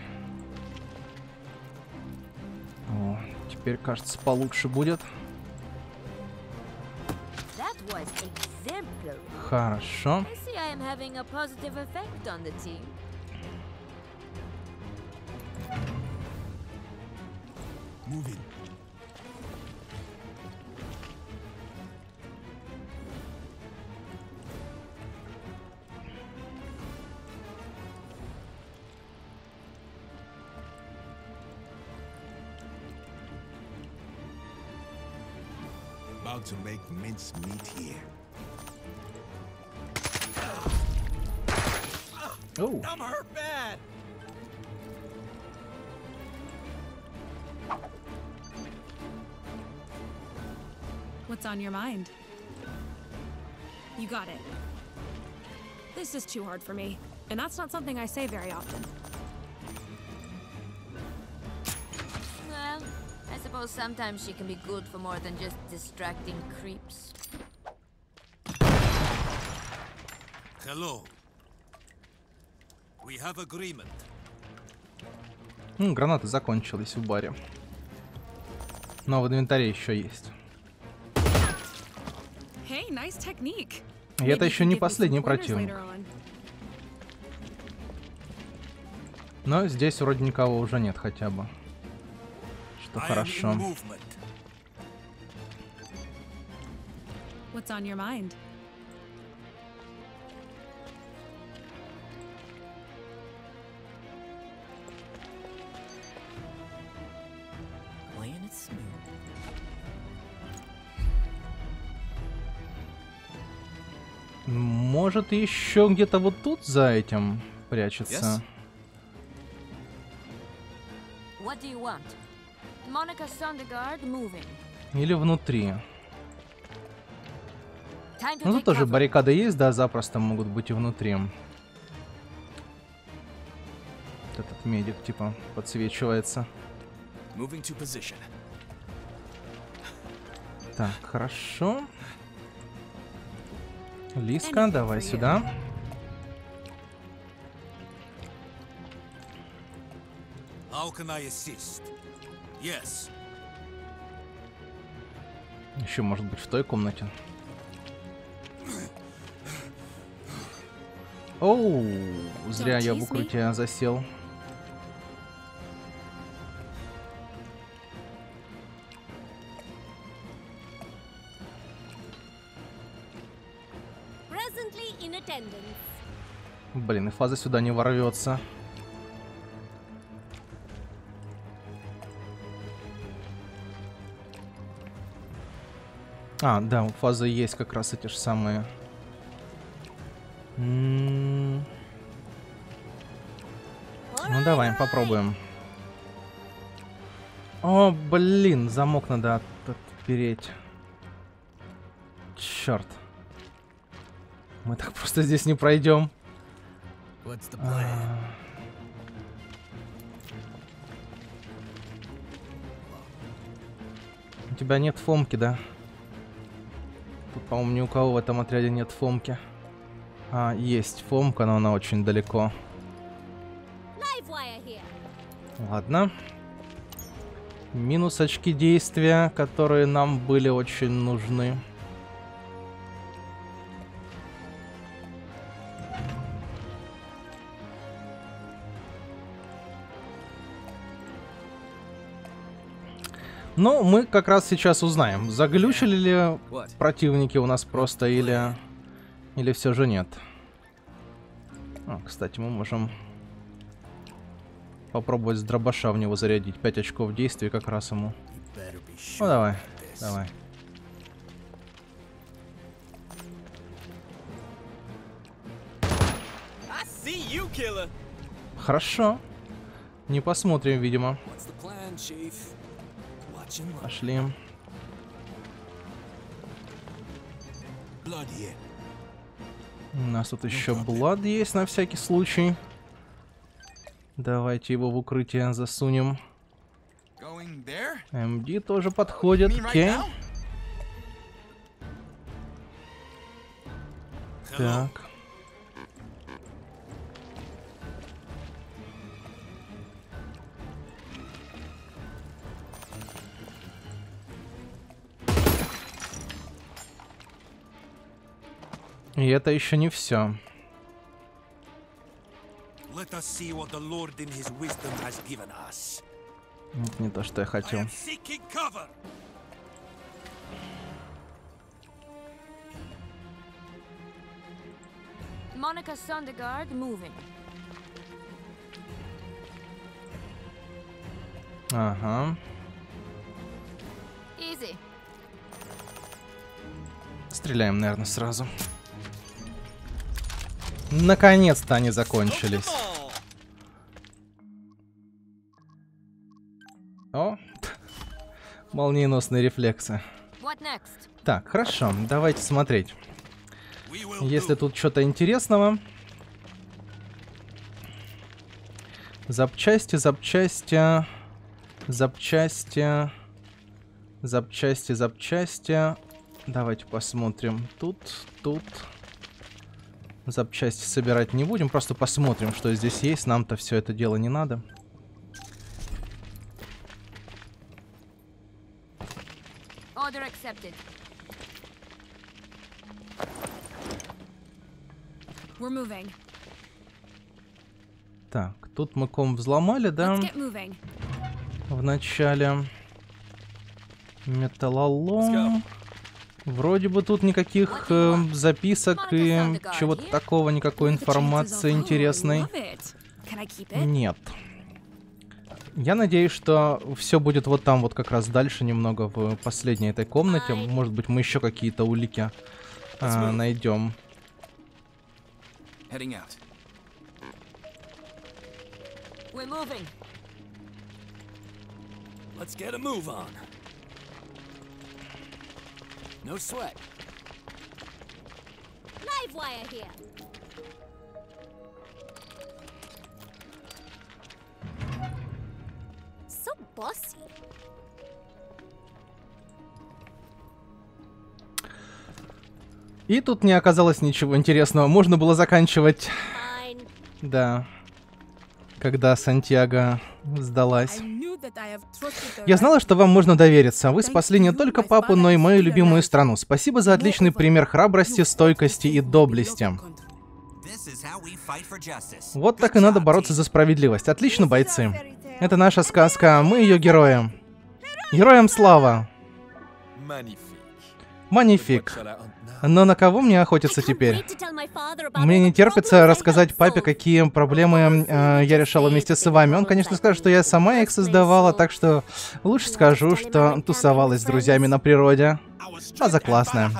О, теперь, кажется, получше будет. Хорошо. About to make mincemeat here. Oh, I'm hurt bad. What's on your mind? You got it. This is too hard for me, and that's not something I say very often. Well, I suppose sometimes she can be good for more than just distracting creeps. Hello. We have agreement. Граната закончилась в баре. Но в инвентаре еще есть. Hey, nice technique. И это еще не последний противник. Но здесь вроде никого уже нет хотя бы. Что хорошо. What's on your mind? Может, еще где-то вот тут за этим прячется. Или внутри. Ну тут тоже баррикады есть, да, запросто могут быть и внутри. Вот этот медик типа подсвечивается. Так, хорошо. Лиска, давай сюда. Еще может быть в той комнате. Оу, зря я в укрытие засел. Блин, и фаза сюда не ворвется. А, да, у фазы есть как раз эти же самые. Ну давай, попробуем. О, блин, замок надо отпереть. Черт. Мы так просто здесь не пройдем. У тебя нет фомки, да? Тут, по-моему, ни у кого в этом отряде нет фомки. А, есть фомка, но она очень далеко. Ладно. Минус очки действия, которые нам были очень нужны. Ну, мы как раз сейчас узнаем, заглючили ли противники у нас просто или все же нет. А, кстати, мы можем попробовать с дробаша в него зарядить. 5 очков действия как раз ему. Ну, давай, давай. Хорошо. Не посмотрим, видимо. Пошли. У нас тут еще Блад есть на всякий случай. Давайте его в укрытие засунем. МД тоже подходит. Окей. Так. И это еще не все. Вот не то, что я хотел. Моника Сандегард, moving. Ага. Easy. Стреляем, наверное, сразу. Наконец-то они закончились. О, молниеносные рефлексы. Так, хорошо, давайте смотреть. Если тут что-то интересного. Запчасти, запчасти. Запчасти. Запчасти, запчасти. Давайте посмотрим. Тут, тут. Запчасти собирать не будем. Просто посмотрим, что здесь есть. Нам-то все это дело не надо. Order accepted. We're moving. Так, тут мы ком взломали, да? Вначале металлолом. Вроде бы тут никаких записок и чего-то такого, никакой информации интересной нет. Я надеюсь, что все будет вот там, вот как раз дальше немного, в последней этой комнате. Может быть, мы еще какие-то улики найдем. No sweat. Live wire here. So bossy. И тут не оказалось ничего интересного. Можно было заканчивать. Да. Когда Сантьяго сдалась. Я знала, что вам можно довериться. Вы спасли не только папу, но и мою любимую страну. Спасибо за отличный пример храбрости, стойкости и доблести. Вот так и надо бороться за справедливость. Отлично, бойцы. Это наша сказка, мы ее герои. Героям слава. Манифик. Но на кого мне охотиться теперь? Мне не терпится рассказать папе, какие проблемы я решала вместе с вами. Он, конечно, скажет, что я сама их создавала, так что лучше скажу, что тусовалась с друзьями на природе. Фаза классная.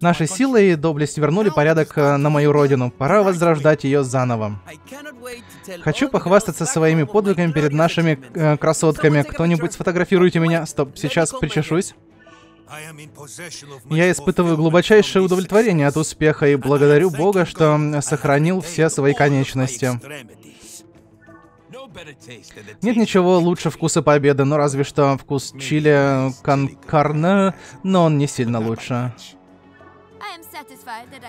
Наши силы и доблесть вернули порядок на мою родину. Пора возрождать ее заново. Хочу похвастаться своими подвигами перед нашими красотками. Кто-нибудь сфотографируйте меня. Стоп, сейчас причешусь. Я испытываю глубочайшее удовлетворение от успеха и благодарю Бога, что сохранил все свои конечности. Нет ничего лучше вкуса победы, но разве что вкус чили кон-карне, но он не сильно лучше.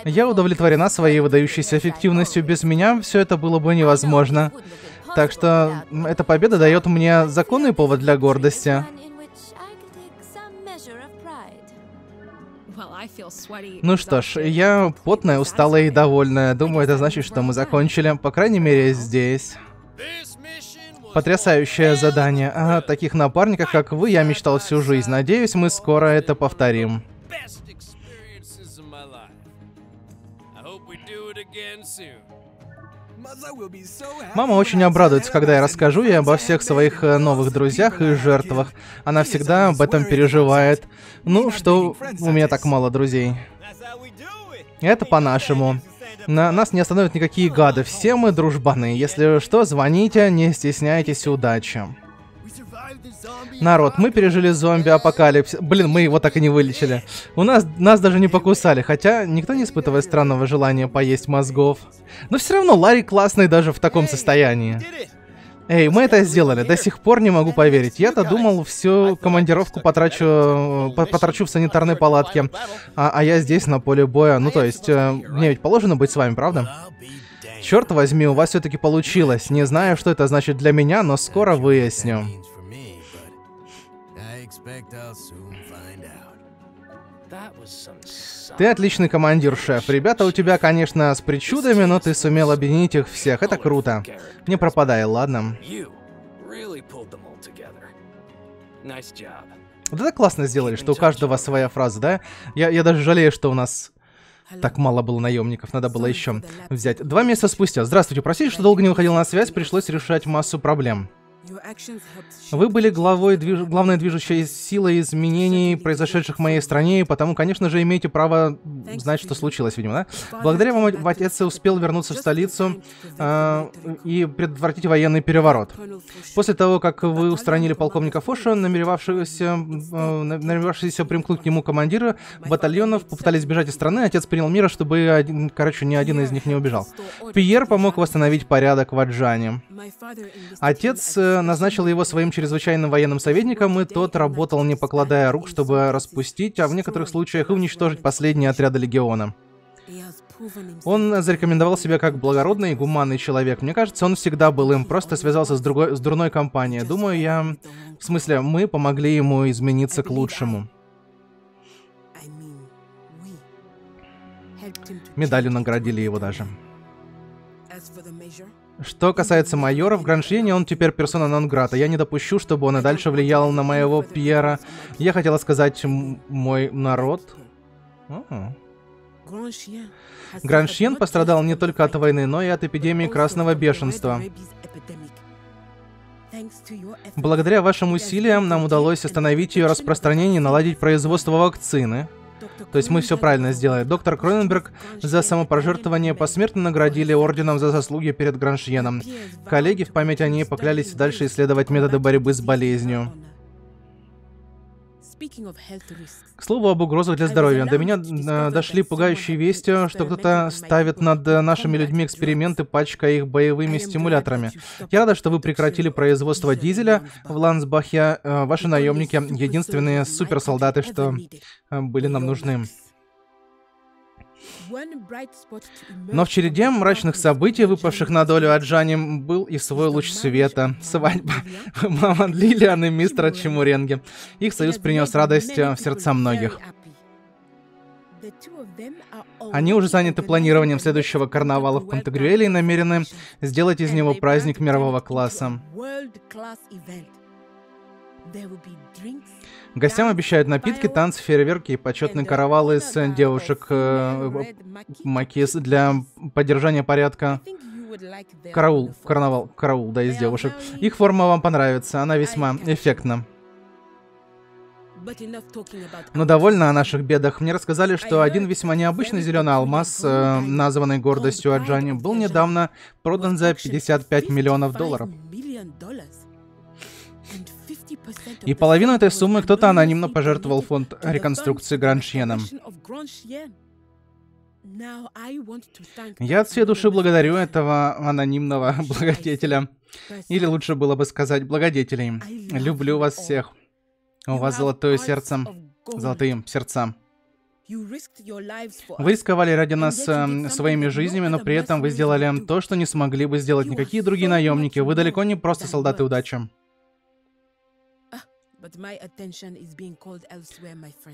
Я удовлетворена своей выдающейся эффективностью. Без меня все это было бы невозможно. Так что эта победа дает мне законный повод для гордости. Ну что ж, я потная, усталая и довольная. Думаю, это значит, что мы закончили. По крайней мере, здесь. Потрясающее задание. О таких напарниках, как вы, я мечтал всю жизнь. Надеюсь, мы скоро это повторим. Мама очень обрадуется, когда я расскажу ей обо всех своих новых друзьях и жертвах. Она всегда об этом переживает. Ну, что у меня так мало друзей. Это по-нашему. На нас не остановят никакие гады. Все мы дружбаны. Если что, звоните, не стесняйтесь, удачи. Народ, мы пережили зомби-апокалипсис. Блин, мы его так и не вылечили. Нас даже не покусали, хотя никто не испытывает странного желания поесть мозгов. Но все равно Ларри классный даже в таком состоянии. Эй, мы это сделали, до сих пор не могу поверить. Я-то думал, всю командировку потрачу в санитарной палатке. А я здесь на поле боя. Ну то есть, мне ведь положено быть с вами, правда? Черт возьми, у вас все-таки получилось. Не знаю, что это значит для меня, но скоро выясню. Ты отличный командир, шеф. Ребята у тебя, конечно, с причудами, но ты сумел объединить их всех. Это круто. Не пропадай, ладно? Вот это классно сделали, что у каждого своя фраза, да? Я даже жалею, что у нас так мало было наемников, надо было еще взять. 2 месяца спустя. Здравствуйте, простите, что долго не выходил на связь, пришлось решать массу проблем. Вы были главной движущей силой изменений, произошедших в моей стране, и потому, конечно же, имеете право знать, что случилось, видимо, да? Благодаря вам отец успел вернуться в столицу и предотвратить военный переворот. После того, как вы устранили полковника Фошо, намеревавшегося примкнуть к нему командира батальонов, попытались бежать из страны, отец принял меры, чтобы, ни один из них не убежал. Пьер помог восстановить порядок в Аджане. Отец назначил его своим чрезвычайным военным советником, и тот работал, не покладая рук, чтобы распустить, а в некоторых случаях и уничтожить последние отряды Легиона. Он зарекомендовал себя как благородный и гуманный человек. Мне кажется, он всегда был им, просто связался с дурной компанией. Думаю, мы помогли ему измениться к лучшему. Медалью наградили его даже. Что касается майора, в Гран-Шьене он теперь персона нон-грата. Я не допущу, чтобы он и дальше влиял на моего Пьера. Я хотела сказать, мой народ. Гран-Шьен пострадал не только от войны, но и от эпидемии красного бешенства. Благодаря вашим усилиям нам удалось остановить ее распространение и наладить производство вакцины. То есть мы все правильно сделали. Доктор Кроненберг за самопожертвование посмертно наградили орденом за заслуги перед Гран-Шьеном. Коллеги в память о ней поклялись дальше исследовать методы борьбы с болезнью. К слову об угрозах для здоровья. До меня дошли пугающие вести, что кто-то ставит над нашими людьми эксперименты, пачкая их боевыми стимуляторами. Я рада, что вы прекратили производство дизеля в Ландсбахе. Ваши наемники — единственные суперсолдаты, что были нам нужны. Но в череде мрачных событий, выпавших на долю Аджани, был и свой луч света. Свадьба мама Лилиан и мистера Чемуренги. Их союз принес радость в сердца многих. Они уже заняты планированием следующего карнавала в Пантагрюэле и намерены сделать из него праздник мирового класса. Гостям обещают напитки, танцы, фейерверки и почетные каравалы из девушек макис для поддержания порядка. Караул, да, из девушек. Их форма вам понравится, она весьма эффектна. Но довольно о наших бедах. Мне рассказали, что один весьма необычный зеленый алмаз, названный гордостью Аджани, был недавно продан за 55 миллионов долларов. И половину этой суммы кто-то анонимно пожертвовал фонд реконструкции Гран-Шьена. Я от всей души благодарю этого анонимного благодетеля. Или лучше было бы сказать благодетелей. Люблю вас всех. У вас золотое сердце. Золотые сердца. Вы рисковали ради нас своими жизнями, но при этом вы сделали то, что не смогли бы сделать никакие другие наемники. Вы далеко не просто солдаты удачи.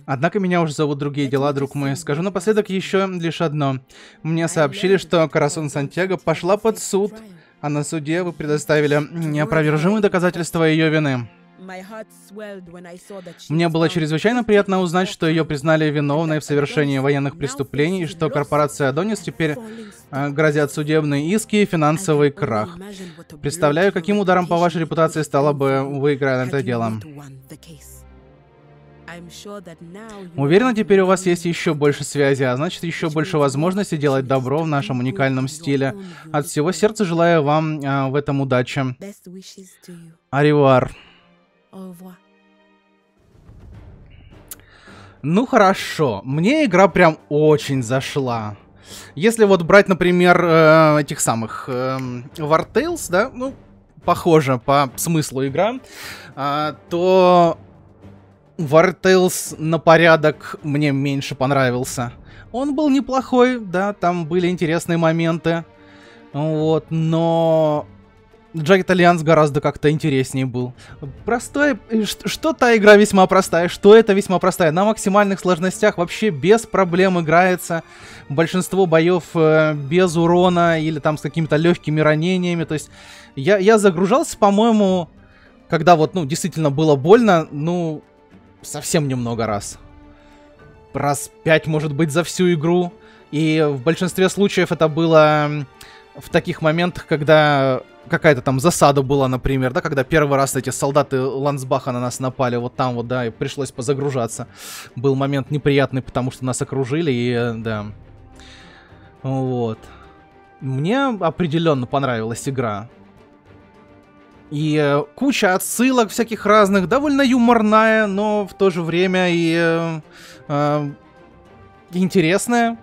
Однако меня уже зовут другие дела, друг мой. Скажу напоследок еще лишь одно. Мне сообщили, что Карасон Сантьяго пошла под суд, а на суде вы предоставили неопровержимые доказательства ее вины. Мне было чрезвычайно приятно узнать, что ее признали виновной в совершении военных преступлений, и что корпорация Адонис теперь грозят судебные иски и финансовый крах. Представляю, каким ударом по вашей репутации стало бы выиграть это дело. Уверена, теперь у вас есть еще больше связи, а значит, еще больше возможностей делать добро в нашем уникальном стиле. От всего сердца желаю вам в этом удачи. Аривуар. Ну хорошо, мне игра прям очень зашла. Если вот брать, например, этих самых Wartails, да, ну, похоже по смыслу игра, то Wartails на порядок мне меньше понравился. Он был неплохой, да, там были интересные моменты, вот, но... Jagged Alliance гораздо как-то интереснее был. Простая... Что та игра весьма простая, что это весьма простая. На максимальных сложностях вообще без проблем играется. Большинство боев без урона или там с какими-то легкими ранениями. То есть я загружался, по-моему, когда вот, ну, действительно было больно, ну, совсем немного раз. Раз 5, может быть, за всю игру. И в большинстве случаев это было в таких моментах, когда какая-то там засада была, например, да, когда первый раз эти солдаты Ландсбаха на нас напали, вот там вот, да, и пришлось позагружаться. Был момент неприятный, потому что нас окружили, и, да. Вот. Мне определенно понравилась игра. И куча отсылок всяких разных, довольно юморная, но в то же время и интересная.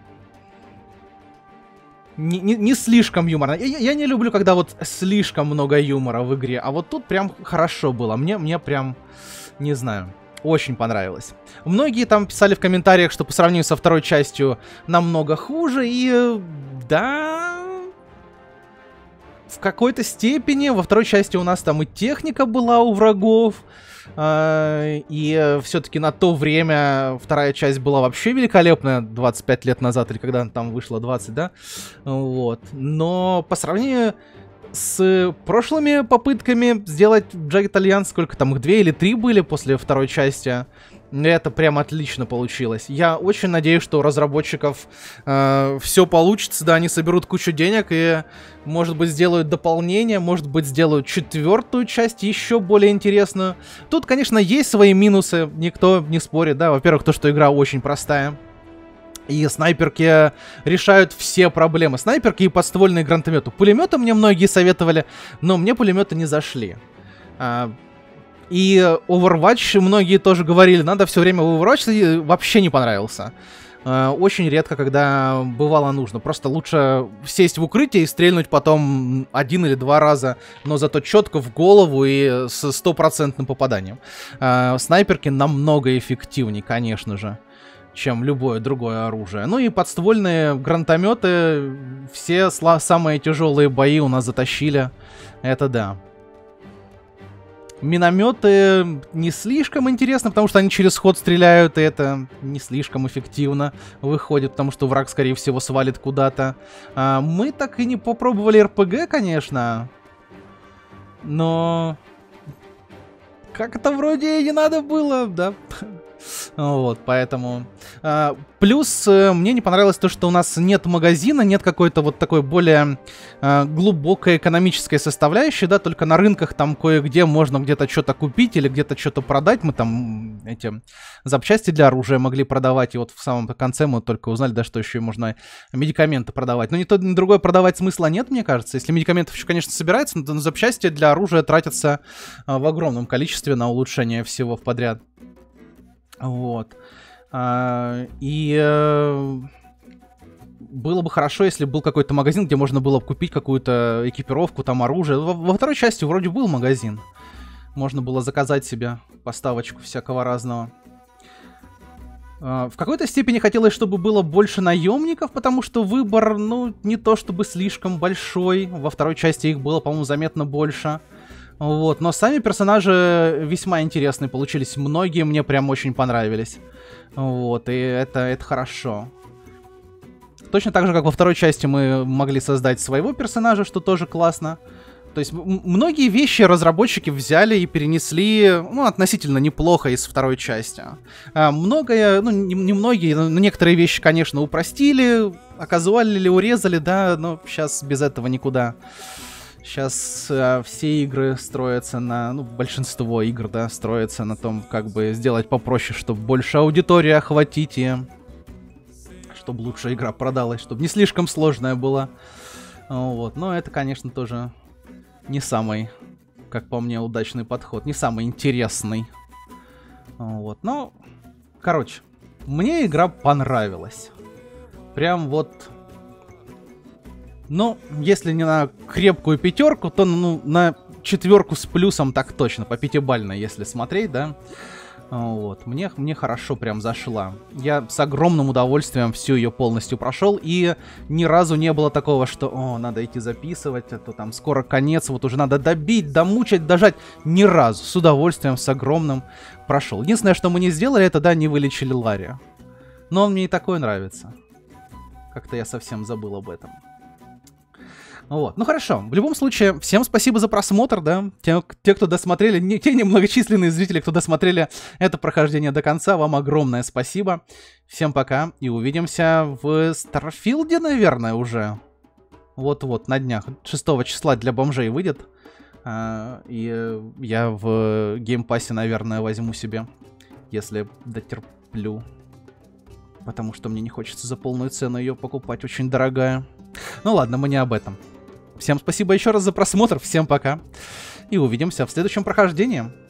Не слишком юморно. Я не люблю, когда вот слишком много юмора в игре. А вот тут прям хорошо было. Мне прям, не знаю, очень понравилось. Многие там писали в комментариях, что по сравнению со второй частью намного хуже. И да... В какой-то степени во второй части у нас там и техника была у врагов. И все-таки на то время вторая часть была вообще великолепная 25 лет назад, или когда она там вышла, 20, да? Вот. Но по сравнению с прошлыми попытками сделать Jagged Alliance, сколько там их, 2 или 3 были после второй части, это прям отлично получилось. Я очень надеюсь, что у разработчиков все получится, да, они соберут кучу денег и, может быть, сделают дополнение, может быть, сделают 4-ю часть еще более интересную. Тут, конечно, есть свои минусы, никто не спорит, да, во-первых, то, что игра очень простая. И снайперки решают все проблемы. Снайперки и подствольные гранатометы. Пулеметы мне многие советовали, но мне пулеметы не зашли. И Overwatch многие тоже говорили, надо все время в Overwatch, вообще не понравился. Очень редко, когда бывало нужно. Просто лучше сесть в укрытие и стрельнуть потом 1 или 2 раза, но зато четко в голову и с 100% попаданием. Снайперки намного эффективнее, конечно же, чем любое другое оружие. Ну и подствольные гранатометы, все самые тяжелые бои у нас затащили. Это да. Минометы не слишком интересно, потому что они через ход стреляют, и это не слишком эффективно выходит, потому что враг, скорее всего, свалит куда-то. Мы так и не попробовали РПГ, конечно. Но... как-то вроде и не надо было, да... Вот, поэтому... Плюс мне не понравилось то, что у нас нет магазина, нет какой-то вот такой более глубокой экономической составляющей, да, только на рынках там кое-где можно где-то что-то купить или где-то что-то продать. Мы там эти запчасти для оружия могли продавать, и вот в самом конце мы только узнали, да, что еще и можно медикаменты продавать. Но ни то, ни другое продавать смысла нет, мне кажется. Если медикаментов еще, конечно, собирается, но запчасти для оружия тратятся в огромном количестве на улучшение всего подряд. Вот. И было бы хорошо, если был какой-то магазин, где можно было купить какую-то экипировку, там оружие. Во второй части вроде был магазин. Можно было заказать себе поставочку всякого разного. В какой-то степени хотелось, чтобы было больше наемников, потому что выбор, ну, не то чтобы слишком большой. Во второй части их было, по-моему, заметно больше. Вот, но сами персонажи весьма интересные получились. Многие мне прям очень понравились. Вот, и это хорошо. Точно так же, как во второй части мы могли создать своего персонажа, что тоже классно. То есть многие вещи разработчики взяли и перенесли, ну, относительно неплохо из второй части. Многое, ну, не многие, но некоторые вещи, конечно, упростили, оказуалили, урезали, да, но сейчас без этого никуда. Сейчас все игры строятся на... Ну, большинство игр, да, строятся на том, как бы сделать попроще, чтобы больше аудитории охватить, и чтобы лучше игра продалась, чтобы не слишком сложная была. Вот, но это, конечно, тоже не самый, как по мне, удачный подход, не самый интересный. Вот, ну, короче, мне игра понравилась. Прям вот... Ну, если не на крепкую 5, то, ну, на 4 с плюсом так точно, по 5-бальной, если смотреть, да. Вот, мне хорошо прям зашла. Я с огромным удовольствием всю ее полностью прошел, и ни разу не было такого, что, о, надо идти записывать, а то там скоро конец, вот уже надо добить, домучать, дожать. Ни разу, с удовольствием, с огромным прошел. Единственное, что мы не сделали, это, да, не вылечили Ларри. Но он мне и такой нравится. Как-то я совсем забыл об этом. Вот. Ну хорошо, в любом случае, всем спасибо за просмотр, да, те, кто досмотрели, те немногочисленные зрители, кто досмотрели это прохождение до конца, вам огромное спасибо, всем пока и увидимся в Старфилде, наверное, уже, вот-вот, на днях, 6 числа для бомжей выйдет, и я в геймпассе, наверное, возьму себе, если дотерплю, потому что мне не хочется за полную цену ее покупать, очень дорогая. Ну ладно, мы не об этом. Всем спасибо еще раз за просмотр, всем пока. И увидимся в следующем прохождении.